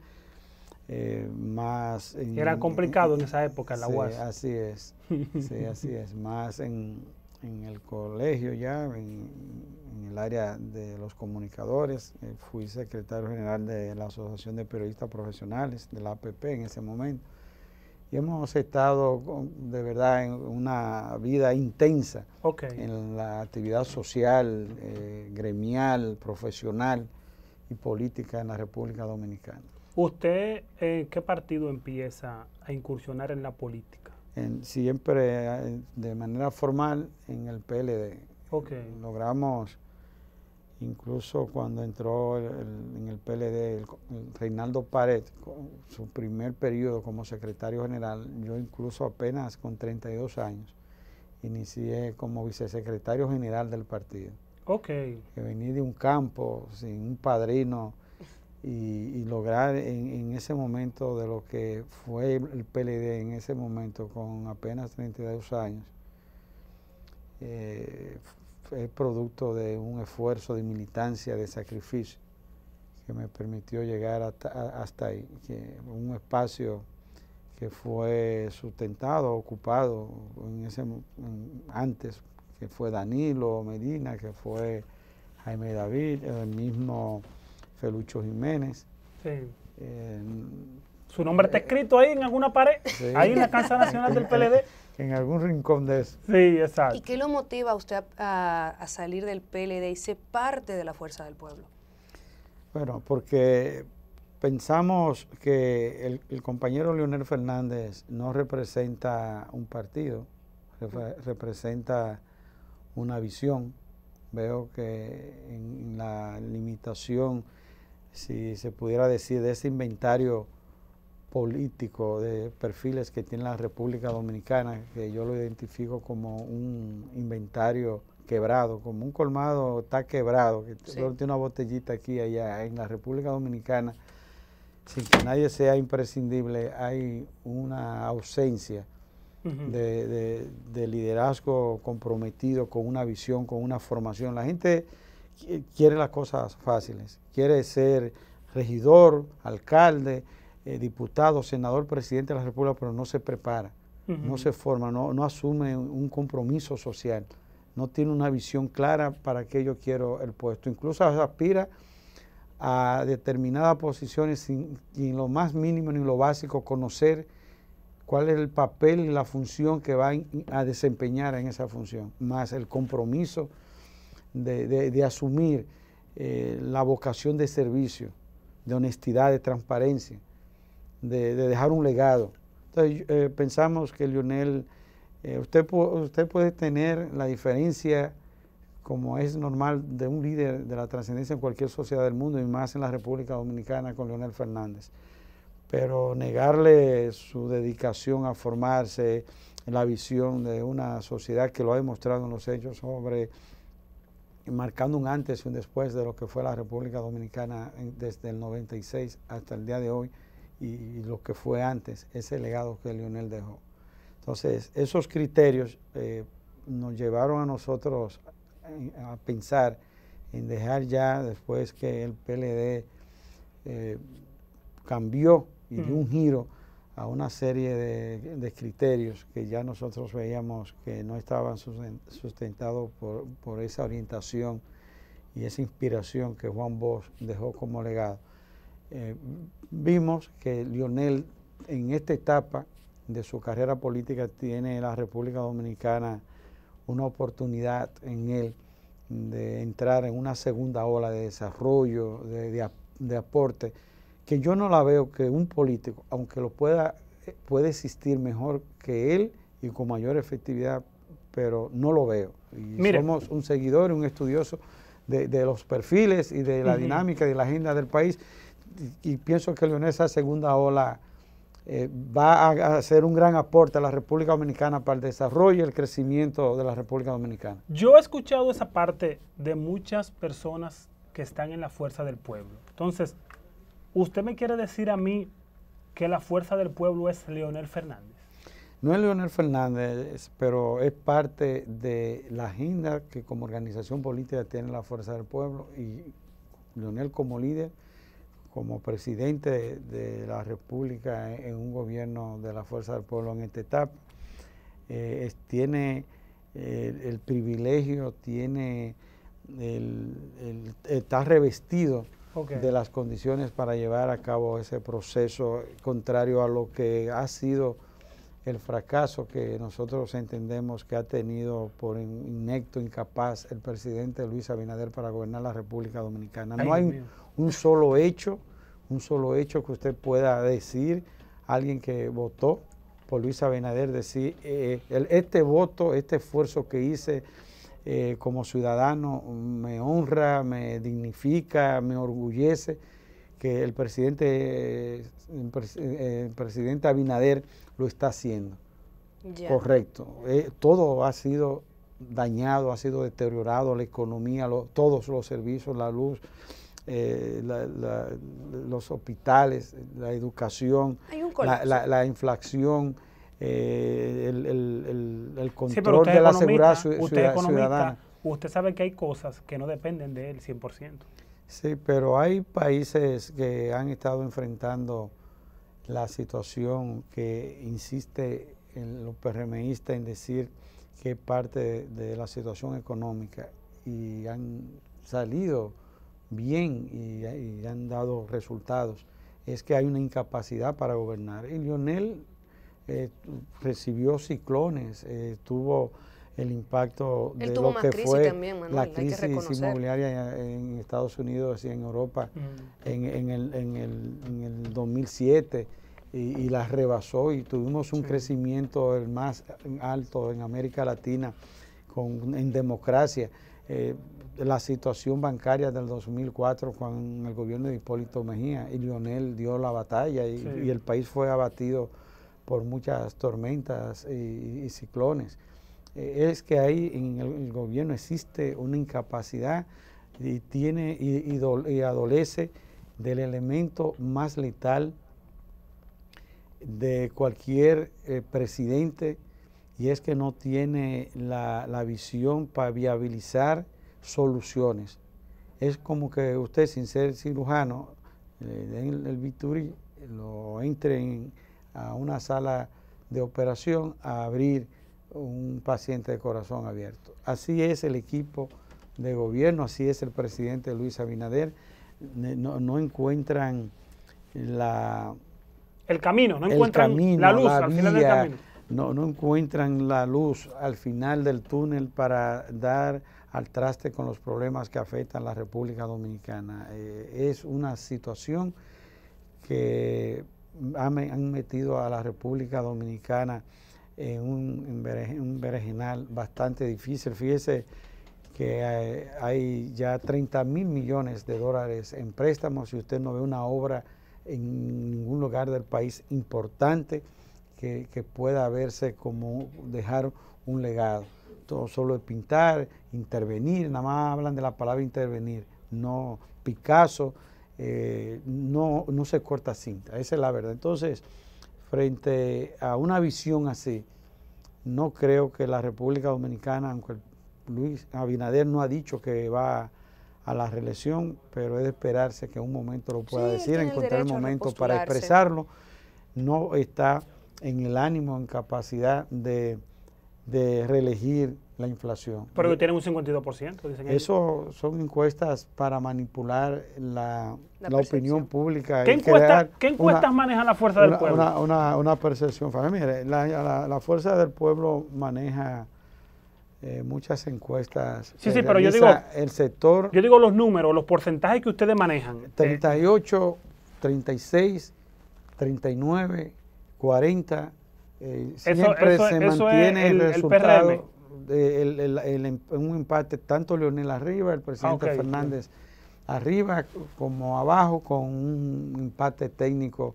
Eh, más en, Era complicado en, en esa época la sí, U A S. Así es, sí, así es, más en... en el colegio ya, en, en el área de los comunicadores, eh, fui secretario general de la Asociación de Periodistas Profesionales, de la A P P en ese momento, y hemos estado de verdad en una vida intensa, okay, en la actividad social, eh, gremial, profesional y política en la República Dominicana. ¿Usted en eh, qué partido empieza a incursionar en la política? En, siempre de manera formal en el P L D. Okay. Logramos, incluso cuando entró el, el, en el P L D el, el Reinaldo Pared, con su primer periodo como secretario general, yo incluso apenas con treinta y dos años, inicié como vicesecretario general del partido. Ok. Que venía de un campo, sin un padrino, y, y lograr en, en ese momento de lo que fue el P L D en ese momento con apenas treinta y dos años, eh, es producto de un esfuerzo de militancia, de sacrificio, que me permitió llegar hasta, hasta ahí, que un espacio que fue sustentado, ocupado en ese, en, antes, que fue Danilo Medina, que fue Jaime David, el mismo Felucho Jiménez. Sí. Eh, ¿Su nombre está escrito ahí en alguna pared? Sí. Hay una Casa Nacional del P L D. En algún rincón de eso. Sí, exacto. ¿Y qué lo motiva a usted a, a salir del P L D y ser parte de la Fuerza del Pueblo? Bueno, porque pensamos que el, el compañero Leonel Fernández no representa un partido, re, representa una visión. Veo que en la limitación, si se pudiera decir, de ese inventario político de perfiles que tiene la República Dominicana, que yo lo identifico como un inventario quebrado, como un colmado está quebrado, que sí, solo tiene una botellita aquí y allá. En la República Dominicana, sin que nadie sea imprescindible, hay una ausencia uh-huh. de, de, de liderazgo comprometido con una visión, con una formación. La gente quiere las cosas fáciles, quiere ser regidor, alcalde, Eh, diputado, senador, presidente de la República, pero no se prepara, uh-huh. no se forma, no, no asume un compromiso social, no tiene una visión clara para qué yo quiero el puesto. Incluso aspira a determinadas posiciones sin, sin lo más mínimo ni lo básico conocer cuál es el papel y la función que va in, a desempeñar en esa función, más el compromiso de, de, de asumir eh, la vocación de servicio, de honestidad, de transparencia. De, de dejar un legado. Entonces eh, pensamos que Leonel, eh, usted, usted puede tener la diferencia, como es normal, de un líder de la trascendencia en cualquier sociedad del mundo, y más en la República Dominicana con Leonel Fernández, pero negarle su dedicación a formarse, la visión de una sociedad que lo ha demostrado en los hechos, sobre marcando un antes y un después de lo que fue la República Dominicana en, desde el noventa y seis hasta el día de hoy, y lo que fue antes, ese legado que Leonel dejó. Entonces, esos criterios eh, nos llevaron a nosotros a pensar en dejar ya, después que el P L D eh, cambió y dio un giro a una serie de, de criterios que ya nosotros veíamos que no estaban sustentados por, por esa orientación y esa inspiración que Juan Bosch dejó como legado. Eh, vimos que Leonel en esta etapa de su carrera política tiene la República Dominicana una oportunidad en él de entrar en una segunda ola de desarrollo, de, de, de aporte, que yo no la veo que un político, aunque lo pueda, puede existir mejor que él y con mayor efectividad, pero no lo veo. Y Mire. Somos un seguidor, un estudioso de, de los perfiles y de la uh-huh. dinámica y de la agenda del país. Y, y pienso que Leonel, esa segunda ola eh, va a hacer un gran aporte a la República Dominicana para el desarrollo y el crecimiento de la República Dominicana. Yo he escuchado esa parte de muchas personas que están en la Fuerza del Pueblo. Entonces, ¿usted me quiere decir a mí que la Fuerza del Pueblo es Leonel Fernández? No es Leonel Fernández, pero es parte de la agenda que como organización política tiene la Fuerza del Pueblo, y Leonel como líder, como presidente de la República en un gobierno de la Fuerza del Pueblo en esta etapa, eh, es, tiene eh, el privilegio, tiene el, el, está revestido okay. de las condiciones para llevar a cabo ese proceso, contrario a lo que ha sido el fracaso que nosotros entendemos que ha tenido por inepto, incapaz el presidente Luis Abinader para gobernar la República Dominicana. No hay un solo hecho, un solo hecho que usted pueda decir, alguien que votó por Luis Abinader, decir, eh, el, este voto, este esfuerzo que hice eh, como ciudadano me honra, me dignifica, me orgullece, que el presidente, eh, el presidente Abinader lo está haciendo. Yeah. Correcto. Eh, todo ha sido dañado, ha sido deteriorado, la economía, lo, todos los servicios, la luz, eh, la, la, los hospitales, la educación, la, la, la inflación, eh, el, el, el, el control sí, de la seguridad ciudad, ciudadana. Usted sabe que hay cosas que no dependen de él cien por ciento. Sí, pero hay países que han estado enfrentando la situación que insiste en los PRMistas en decir que es parte de la situación económica y han salido bien y, y han dado resultados. Es que hay una incapacidad para gobernar. Y Leonel eh, recibió ciclones, eh, tuvo el impacto de lo que fue también, Manuel, la crisis inmobiliaria en Estados Unidos y en Europa mm. en, en, el, en, el, en el dos mil siete y, y la rebasó y tuvimos un sí. crecimiento el más alto en América Latina con, en democracia. Eh, la situación bancaria del dos mil cuatro con el gobierno de Hipólito Mejía y Leonel dio la batalla y, sí. y el país fue abatido por muchas tormentas y, y ciclones. Es que ahí en el gobierno existe una incapacidad y tiene y, y, do, y adolece del elemento más letal de cualquier eh, presidente, y es que no tiene la, la visión para viabilizar soluciones. Es como que usted, sin ser cirujano, le den el bisturí, lo entren a una sala de operación a abrir un paciente de corazón abierto. Así es el equipo de gobierno, así es el presidente Luis Abinader. No, no encuentran la... El camino, no el encuentran camino, la luz la al vía, final del camino. No, no encuentran la luz al final del túnel para dar al traste con los problemas que afectan a la República Dominicana. Eh, es una situación que han metido a la República Dominicana en un berenjenal bastante difícil. Fíjese que hay, hay ya treinta mil millones de dólares en préstamos y usted no ve una obra en ningún lugar del país importante que, que pueda verse como dejar un legado. Todo solo es pintar, intervenir, nada más hablan de la palabra intervenir. No, Picasso eh, no, no se corta cinta, esa es la verdad. Entonces, frente a una visión así, no creo que la República Dominicana, aunque Luis Abinader no ha dicho que va a la reelección, pero es de esperarse que en un momento lo pueda sí, decir, encontrar el momento para expresarlo, no está en el ánimo, en capacidad de, de reelegir la inflación. Pero que tienen un cincuenta y dos por ciento, dicen ellos. Eso son encuestas para manipular la, la, la opinión pública. ¿Qué, encuesta, ¿qué encuestas una, maneja la Fuerza del una, Pueblo? Una, una, una percepción. Mire, la, la, la Fuerza del Pueblo maneja eh, muchas encuestas. Sí, sí, pero yo digo, el sector, yo digo los números, los porcentajes que ustedes manejan. treinta y ocho, eh. treinta y seis, treinta y nueve, cuarenta. Eh, eso, siempre eso, se eso mantiene el, el resultado. El P R M. El, el, el, un empate tanto Leonel arriba, el presidente okay, Fernández okay. arriba como abajo, con un empate técnico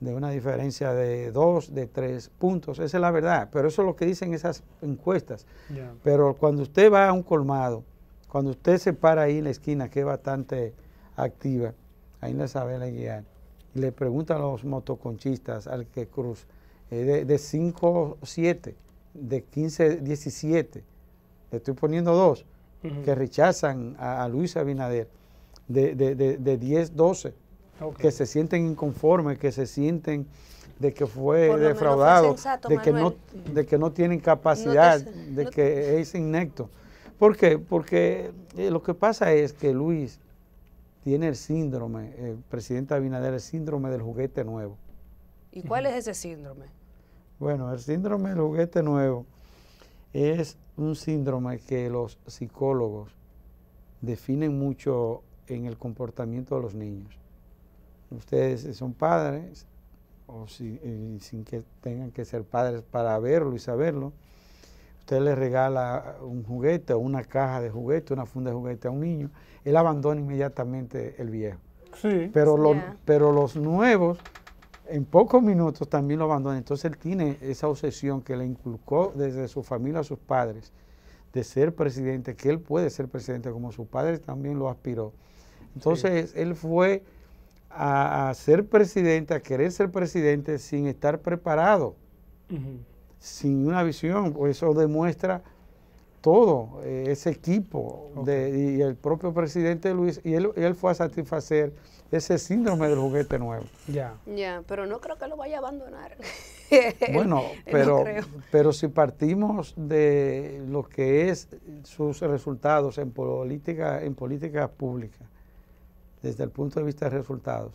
de una diferencia de dos, de tres puntos. Esa es la verdad, pero eso es lo que dicen esas encuestas. Yeah. Pero cuando usted va a un colmado, cuando usted se para ahí en la esquina, que es bastante activa, ahí en la Isabela Guiar, y le preguntan a los motoconchistas al que cruz, eh, de cinco siete, de quince a diecisiete, le estoy poniendo dos, uh-huh. que rechazan a, a Luis Abinader, de, de, de, de diez a doce, okay. que se sienten inconformes, que se sienten de que fue defraudado, fue sensato, de, que no, de que no tienen capacidad, no te, de no que te... es inepto. ¿Por qué? Porque eh, lo que pasa es que Luis tiene el síndrome, el presidente Abinader, el síndrome del juguete nuevo. ¿Y cuál uh-huh. es ese síndrome? Bueno, el síndrome del juguete nuevo es un síndrome que los psicólogos definen mucho en el comportamiento de los niños. Ustedes son padres, o si, eh, sin que tengan que ser padres para verlo y saberlo, usted le regala un juguete o una caja de juguete, una funda de juguete a un niño, él abandona inmediatamente el viejo. Sí. Pero, los, yeah. pero los nuevos, en pocos minutos también lo abandonan. Entonces él tiene esa obsesión que le inculcó desde su familia a sus padres de ser presidente, que él puede ser presidente como su padre también lo aspiró. Entonces sí. él fue a, a ser presidente, a querer ser presidente sin estar preparado. Uh-huh. Sin una visión, eso demuestra todo eh, ese equipo okay. de, y el propio presidente Luis, y él, y él fue a satisfacer ese síndrome del juguete nuevo. Ya, yeah. yeah, pero no creo que lo vaya a abandonar. Bueno, pero, no pero si partimos de lo que es sus resultados en política, en política pública, desde el punto de vista de resultados,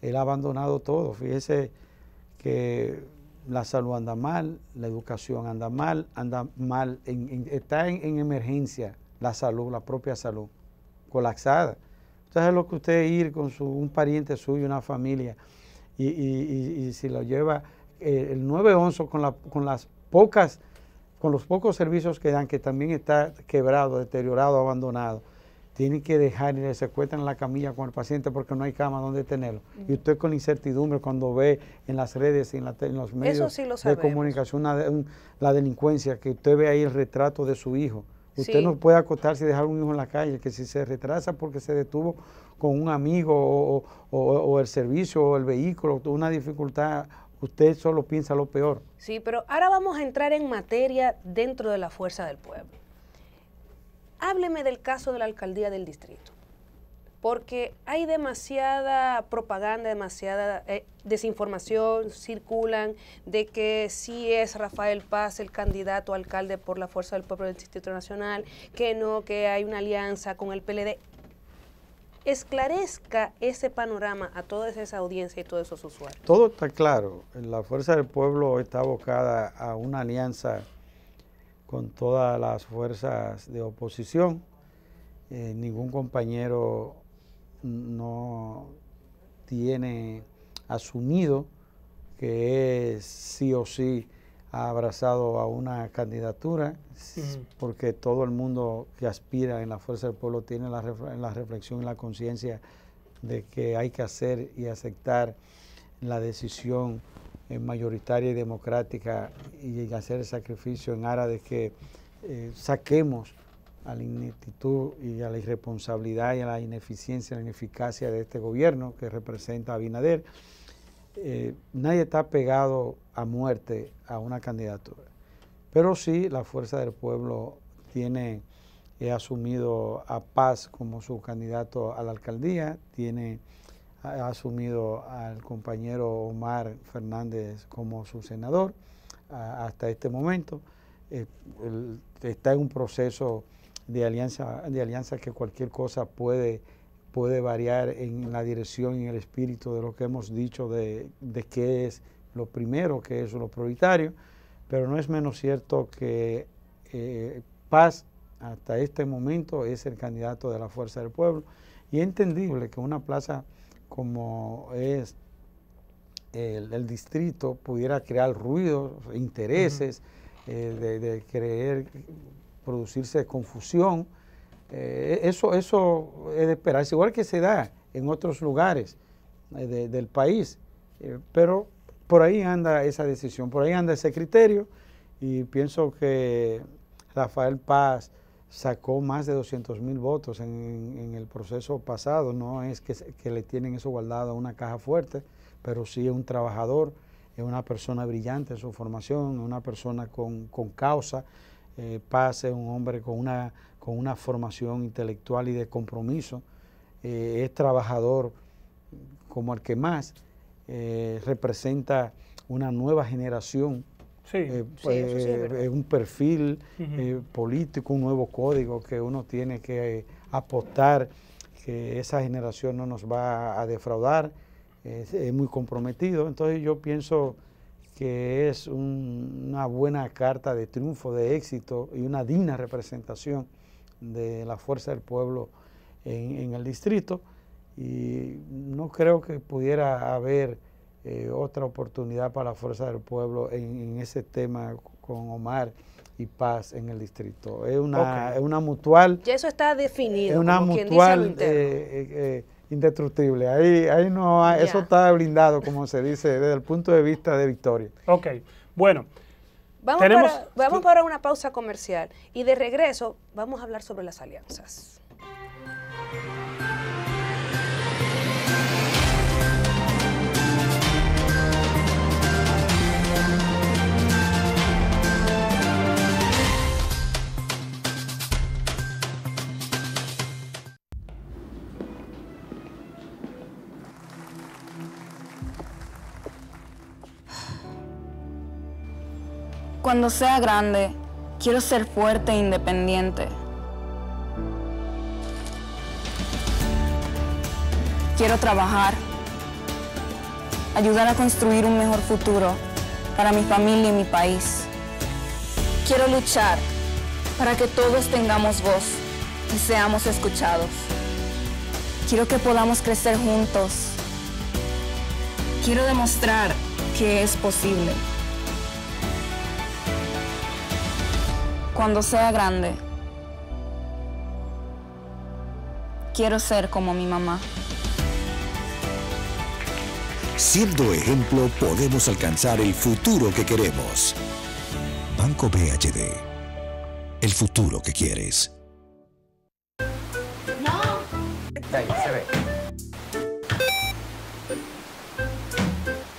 él ha abandonado todo. Fíjese que la salud anda mal, la educación anda mal, anda mal, en, en, está en, en emergencia la salud, la propia salud, colapsada. Entonces lo que usted ir con su, un pariente suyo, una familia, y, y, y, y si lo lleva eh, el nueve once con, la, con las pocas, con los pocos servicios que dan, que también está quebrado, deteriorado, abandonado, tienen que dejar y se cuentan en la camilla con el paciente porque no hay cama donde tenerlo. Y usted con incertidumbre cuando ve en las redes y en, la en los medios sí lo de comunicación una, un, la delincuencia, que usted ve ahí el retrato de su hijo. Usted sí. no puede acostarse y dejar un hijo en la calle, que si se retrasa porque se detuvo con un amigo o, o, o el servicio o el vehículo, una dificultad, usted solo piensa lo peor. Sí, pero ahora vamos a entrar en materia dentro de la Fuerza del Pueblo. Hábleme del caso de la alcaldía del distrito, porque hay demasiada propaganda, demasiada eh, desinformación, circulan de que sí es Rafael Paz el candidato a alcalde por la Fuerza del Pueblo del Distrito Nacional, que no, que hay una alianza con el P L D. Esclarezca ese panorama a toda esa audiencia y todos esos usuarios. Todo está claro. La Fuerza del Pueblo está abocada a una alianza con todas las fuerzas de oposición. Eh, ningún compañero no tiene asumido que es sí o sí ha abrazado a una candidatura, uh-huh. porque todo el mundo que aspira en la Fuerza del Pueblo tiene la, la reflexión y la conciencia de que hay que hacer y aceptar la decisión mayoritaria y democrática y hacer el sacrificio en aras de que eh, saquemos a la ineptitud y a la irresponsabilidad y a la ineficiencia, a la ineficacia de este gobierno que representa a Abinader. Eh, nadie está pegado a muerte a una candidatura, pero sí la Fuerza del Pueblo tiene eh, asumido a Paz como su candidato a la alcaldía, tiene ha asumido al compañero Omar Fernández como su senador a, hasta este momento. Eh, el, está en un proceso de alianza, de alianza que cualquier cosa puede, puede variar en la dirección y en el espíritu de lo que hemos dicho de, de qué es lo primero, qué es lo prioritario, pero no es menos cierto que eh, Paz hasta este momento es el candidato de la Fuerza del Pueblo, y es entendible que una plaza como es el, el distrito, pudiera crear ruidos, intereses, uh-huh. eh, de, de creer, producirse confusión. Eh, eso, eso es de esperar, es igual que se da en otros lugares eh, de, del país, eh, pero por ahí anda esa decisión, por ahí anda ese criterio, y pienso que Rafael Paz sacó más de doscientos mil votos en, en el proceso pasado. No es que, que le tienen eso guardado a una caja fuerte, pero sí es un trabajador, es una persona brillante en su formación, es una persona con, con causa. Eh, Paz es un hombre con una, con una formación intelectual y de compromiso, eh, es trabajador como el que más, eh, representa una nueva generación. Sí, eh, sí, eh, sí, es eh, un perfil uh-huh. eh, político, un nuevo código que uno tiene que eh, apostar, que esa generación no nos va a defraudar, eh, es muy comprometido. Entonces yo pienso que es un, una buena carta de triunfo, de éxito y una digna representación de la Fuerza del Pueblo en, en el distrito, y no creo que pudiera haber eh, otra oportunidad para la Fuerza del Pueblo en, en ese tema con Omar y Paz en el distrito. Es una, okay. es una mutual... Ya eso está definido, es una como mutual, quien dice eh, eh, eh, indestructible. Ahí, ahí no hay, yeah. Eso está blindado, como se dice, desde el punto de vista de victoria. Ok, bueno. Vamos, tenemos... para, vamos para una pausa comercial y de regreso vamos a hablar sobre las alianzas. Cuando sea grande, quiero ser fuerte e independiente. Quiero trabajar, ayudar a construir un mejor futuro para mi familia y mi país. Quiero luchar para que todos tengamos voz y seamos escuchados. Quiero que podamos crecer juntos. Quiero demostrar que es posible. Cuando sea grande, quiero ser como mi mamá. Siendo ejemplo, podemos alcanzar el futuro que queremos. Banco B H D. El futuro que quieres. No. Ahí se ve.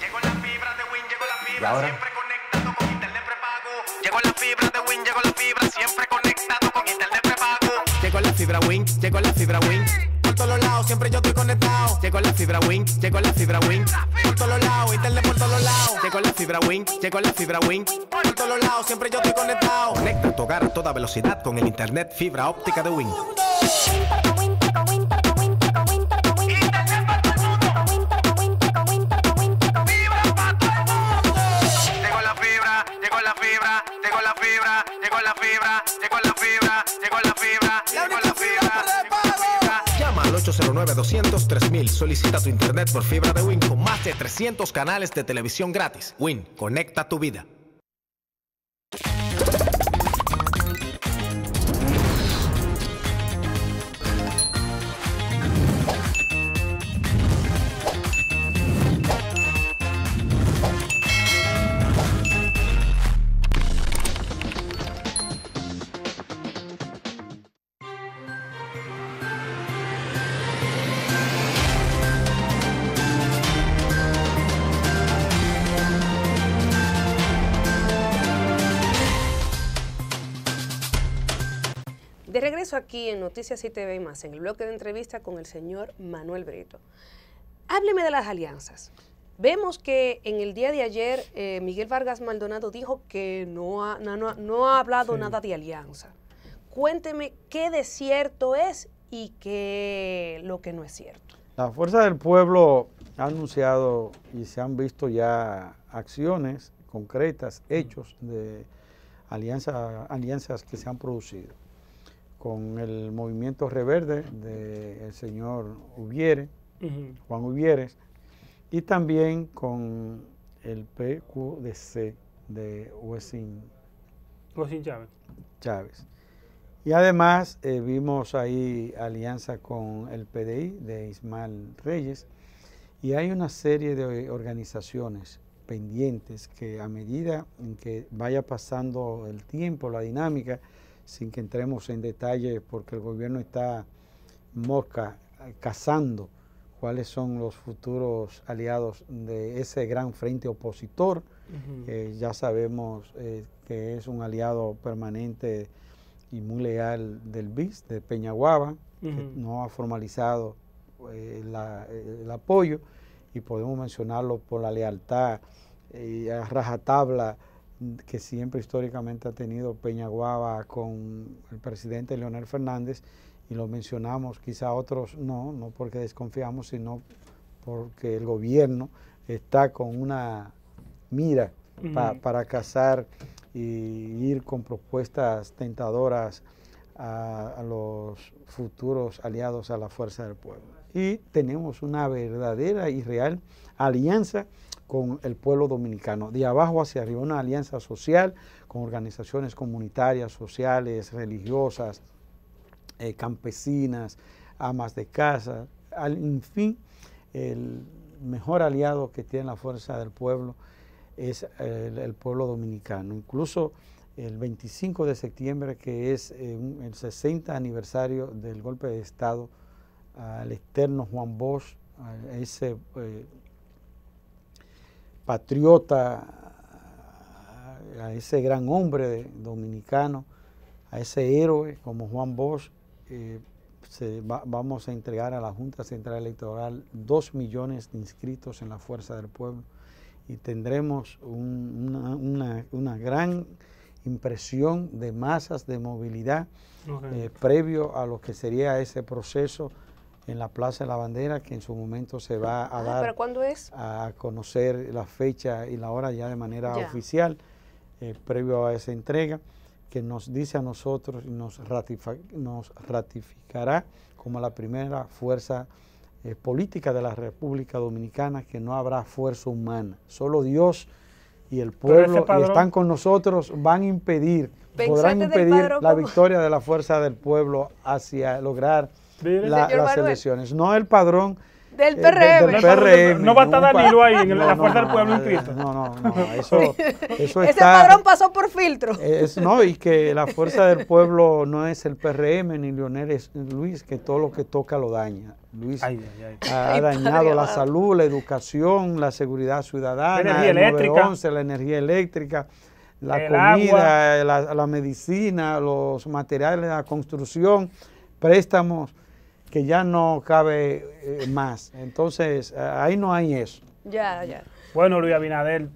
Llegó la fibra de Wing, llegó la fibra. Siempre conectado con internet prepago. Llegó la fibra de Wing, llegó la fibra. Siempre conectado con internet prepago. Llegó la fibra Wing, llegó la fibra Wing. Por todos lados, siempre yo estoy conectado. Llegó la fibra Wing, llegó la fibra Wing. Por todos lados, internet por todos lados. Llegó la fibra Wing, llegó la fibra Wing. Por todos lados, siempre yo estoy conectado. Conecta tu hogar a toda velocidad con el internet fibra óptica de Wing. ocho cero nueve, doscientos, tres mil. Solicita tu internet por fibra de Win con más de trescientos canales de televisión gratis. Win, conecta tu vida. Aquí en Noticias SiTV y más, en el bloque de entrevista con el señor Manuel Brito. Hábleme de las alianzas. Vemos que en el día de ayer eh, Miguel Vargas Maldonado dijo que no ha, no, no, no ha hablado sí. nada de alianza. Cuénteme qué de cierto es y qué lo que no es cierto. La Fuerza del Pueblo ha anunciado y se han visto ya acciones concretas, hechos de alianza, alianzas que se han producido con el movimiento Reverde del señor Ubiere, uh-huh. Juan Ubieres, y también con el P Q D C de Huesín Chávez. Chávez. Y además eh, vimos ahí alianza con el P D I de Ismael Reyes, y hay una serie de organizaciones pendientes que a medida en que vaya pasando el tiempo, la dinámica, sin que entremos en detalle porque el gobierno está mosca, cazando cuáles son los futuros aliados de ese gran frente opositor. Uh-huh. eh, ya sabemos eh, que es un aliado permanente y muy leal del B I S, de Peñaguaba, uh-huh. que no ha formalizado eh, la, el apoyo, y podemos mencionarlo por la lealtad eh, a rajatabla que siempre históricamente ha tenido Peñaguaba con el presidente Leonel Fernández, y lo mencionamos, quizá otros no, no porque desconfiamos, sino porque el gobierno está con una mira pa, para cazar y ir con propuestas tentadoras a, a los futuros aliados a la Fuerza del Pueblo. Y tenemos una verdadera y real alianza con el pueblo dominicano, de abajo hacia arriba, una alianza social con organizaciones comunitarias, sociales, religiosas, eh, campesinas, amas de casa, al, en fin, el mejor aliado que tiene la Fuerza del Pueblo es el, el pueblo dominicano. Incluso el veinticinco de septiembre, que es eh, un, el sesenta aniversario del golpe de Estado, al externo Juan Bosch, a ese eh, patriota, a ese gran hombre dominicano, a ese héroe como Juan Bosch, eh, se va, vamos a entregar a la Junta Central Electoral dos millones de inscritos en la Fuerza del Pueblo, y tendremos un, una, una, una gran impresión de masas de movilidad, okay, eh, previo a lo que sería ese proceso en la Plaza de la Bandera, que en su momento se va a dar. ¿Para cuándo es? A conocer la fecha y la hora ya de manera ya. oficial, eh, previo a esa entrega, que nos dice a nosotros y nos, ratifica, nos ratificará como la primera fuerza eh, política de la República Dominicana, que no habrá fuerza humana, solo Dios y el pueblo, y están con nosotros, van a impedir, Pensate podrán impedir la como... victoria de la Fuerza del Pueblo hacia lograr la, las Manuel. elecciones. No el padrón del P R M. Eh, del, del P R M. No va a estar Danilo ahí en no, la Fuerza no, del Pueblo inscrito. No, no, no, no, eso, eso está... Ese padrón pasó por filtro. Es, no, y que la Fuerza del Pueblo no es el P R M, ni Leonel, es Luis, que todo lo que toca lo daña. Luis ay, ay, ay. ha ay, dañado padre, la salud, la educación, la seguridad ciudadana, la energía el eléctrica, once, la energía eléctrica, la el comida, la, la medicina, los materiales, la construcción, préstamos, que ya no cabe eh, más. Entonces, ahí no hay eso. Ya, ya. Bueno, Luis Abinader.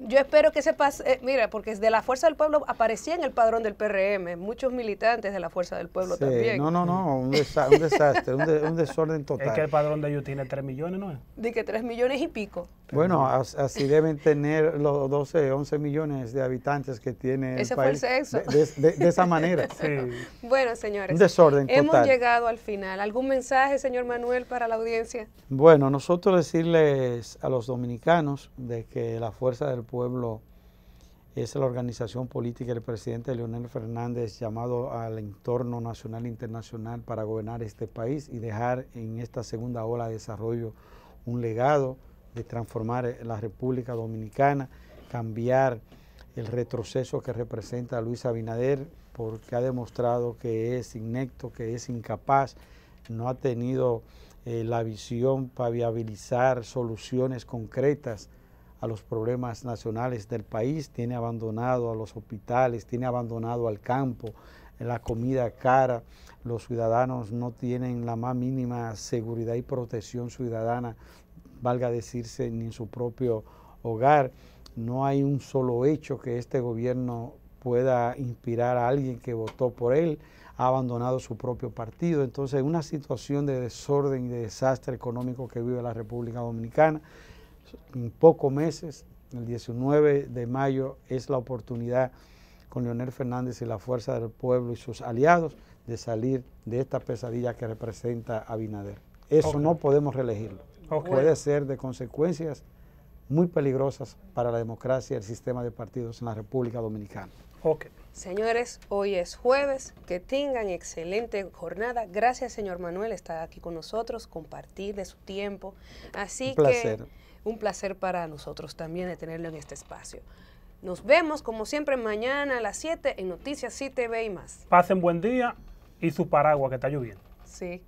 Yo espero que se pase, eh, mira, porque de la Fuerza del Pueblo aparecía en el padrón del P R M, muchos militantes de la Fuerza del Pueblo sí, también. No, no, no, un, desa un desastre, un, de un desorden total. Es que el padrón de ellos tiene tres millones, ¿no es? De que tres millones y pico. Bueno, as así deben tener los doce, once millones de habitantes que tiene Ese el país. Ese fue el sexo. De, de, de esa manera. Sí. Bueno, señores, un desorden total. Hemos llegado al final. ¿Algún mensaje, señor Manuel, para la audiencia? Bueno, nosotros decirles a los dominicanos de que la Fuerza del Pueblo es la organización política del presidente Leonel Fernández, llamado al entorno nacional e internacional para gobernar este país y dejar en esta segunda ola de desarrollo un legado de transformar la República Dominicana, cambiar el retroceso que representa a Luis Abinader, porque ha demostrado que es inepto, que es incapaz, no ha tenido eh, la visión para viabilizar soluciones concretas a los problemas nacionales del país, tiene abandonado a los hospitales, tiene abandonado al campo, la comida cara, los ciudadanos no tienen la más mínima seguridad y protección ciudadana, valga decirse, ni en su propio hogar. No hay un solo hecho que este gobierno pueda inspirar a alguien que votó por él, ha abandonado su propio partido. Entonces, una situación de desorden y de desastre económico que vive la República Dominicana. En pocos meses, el diecinueve de mayo, es la oportunidad con Leonel Fernández y la Fuerza del Pueblo y sus aliados de salir de esta pesadilla que representa Abinader. Eso okay. no podemos reelegirlo. Okay. Puede ser de consecuencias muy peligrosas para la democracia y el sistema de partidos en la República Dominicana. Okay. Señores, hoy es jueves, que tengan excelente jornada. Gracias, señor Manuel, estar aquí con nosotros, compartir de su tiempo. Así Un placer. que... Un placer para nosotros también de tenerlo en este espacio. Nos vemos, como siempre, mañana a las siete en Noticias SiTV y más. Pasen buen día y su paraguas, que está lloviendo. Sí.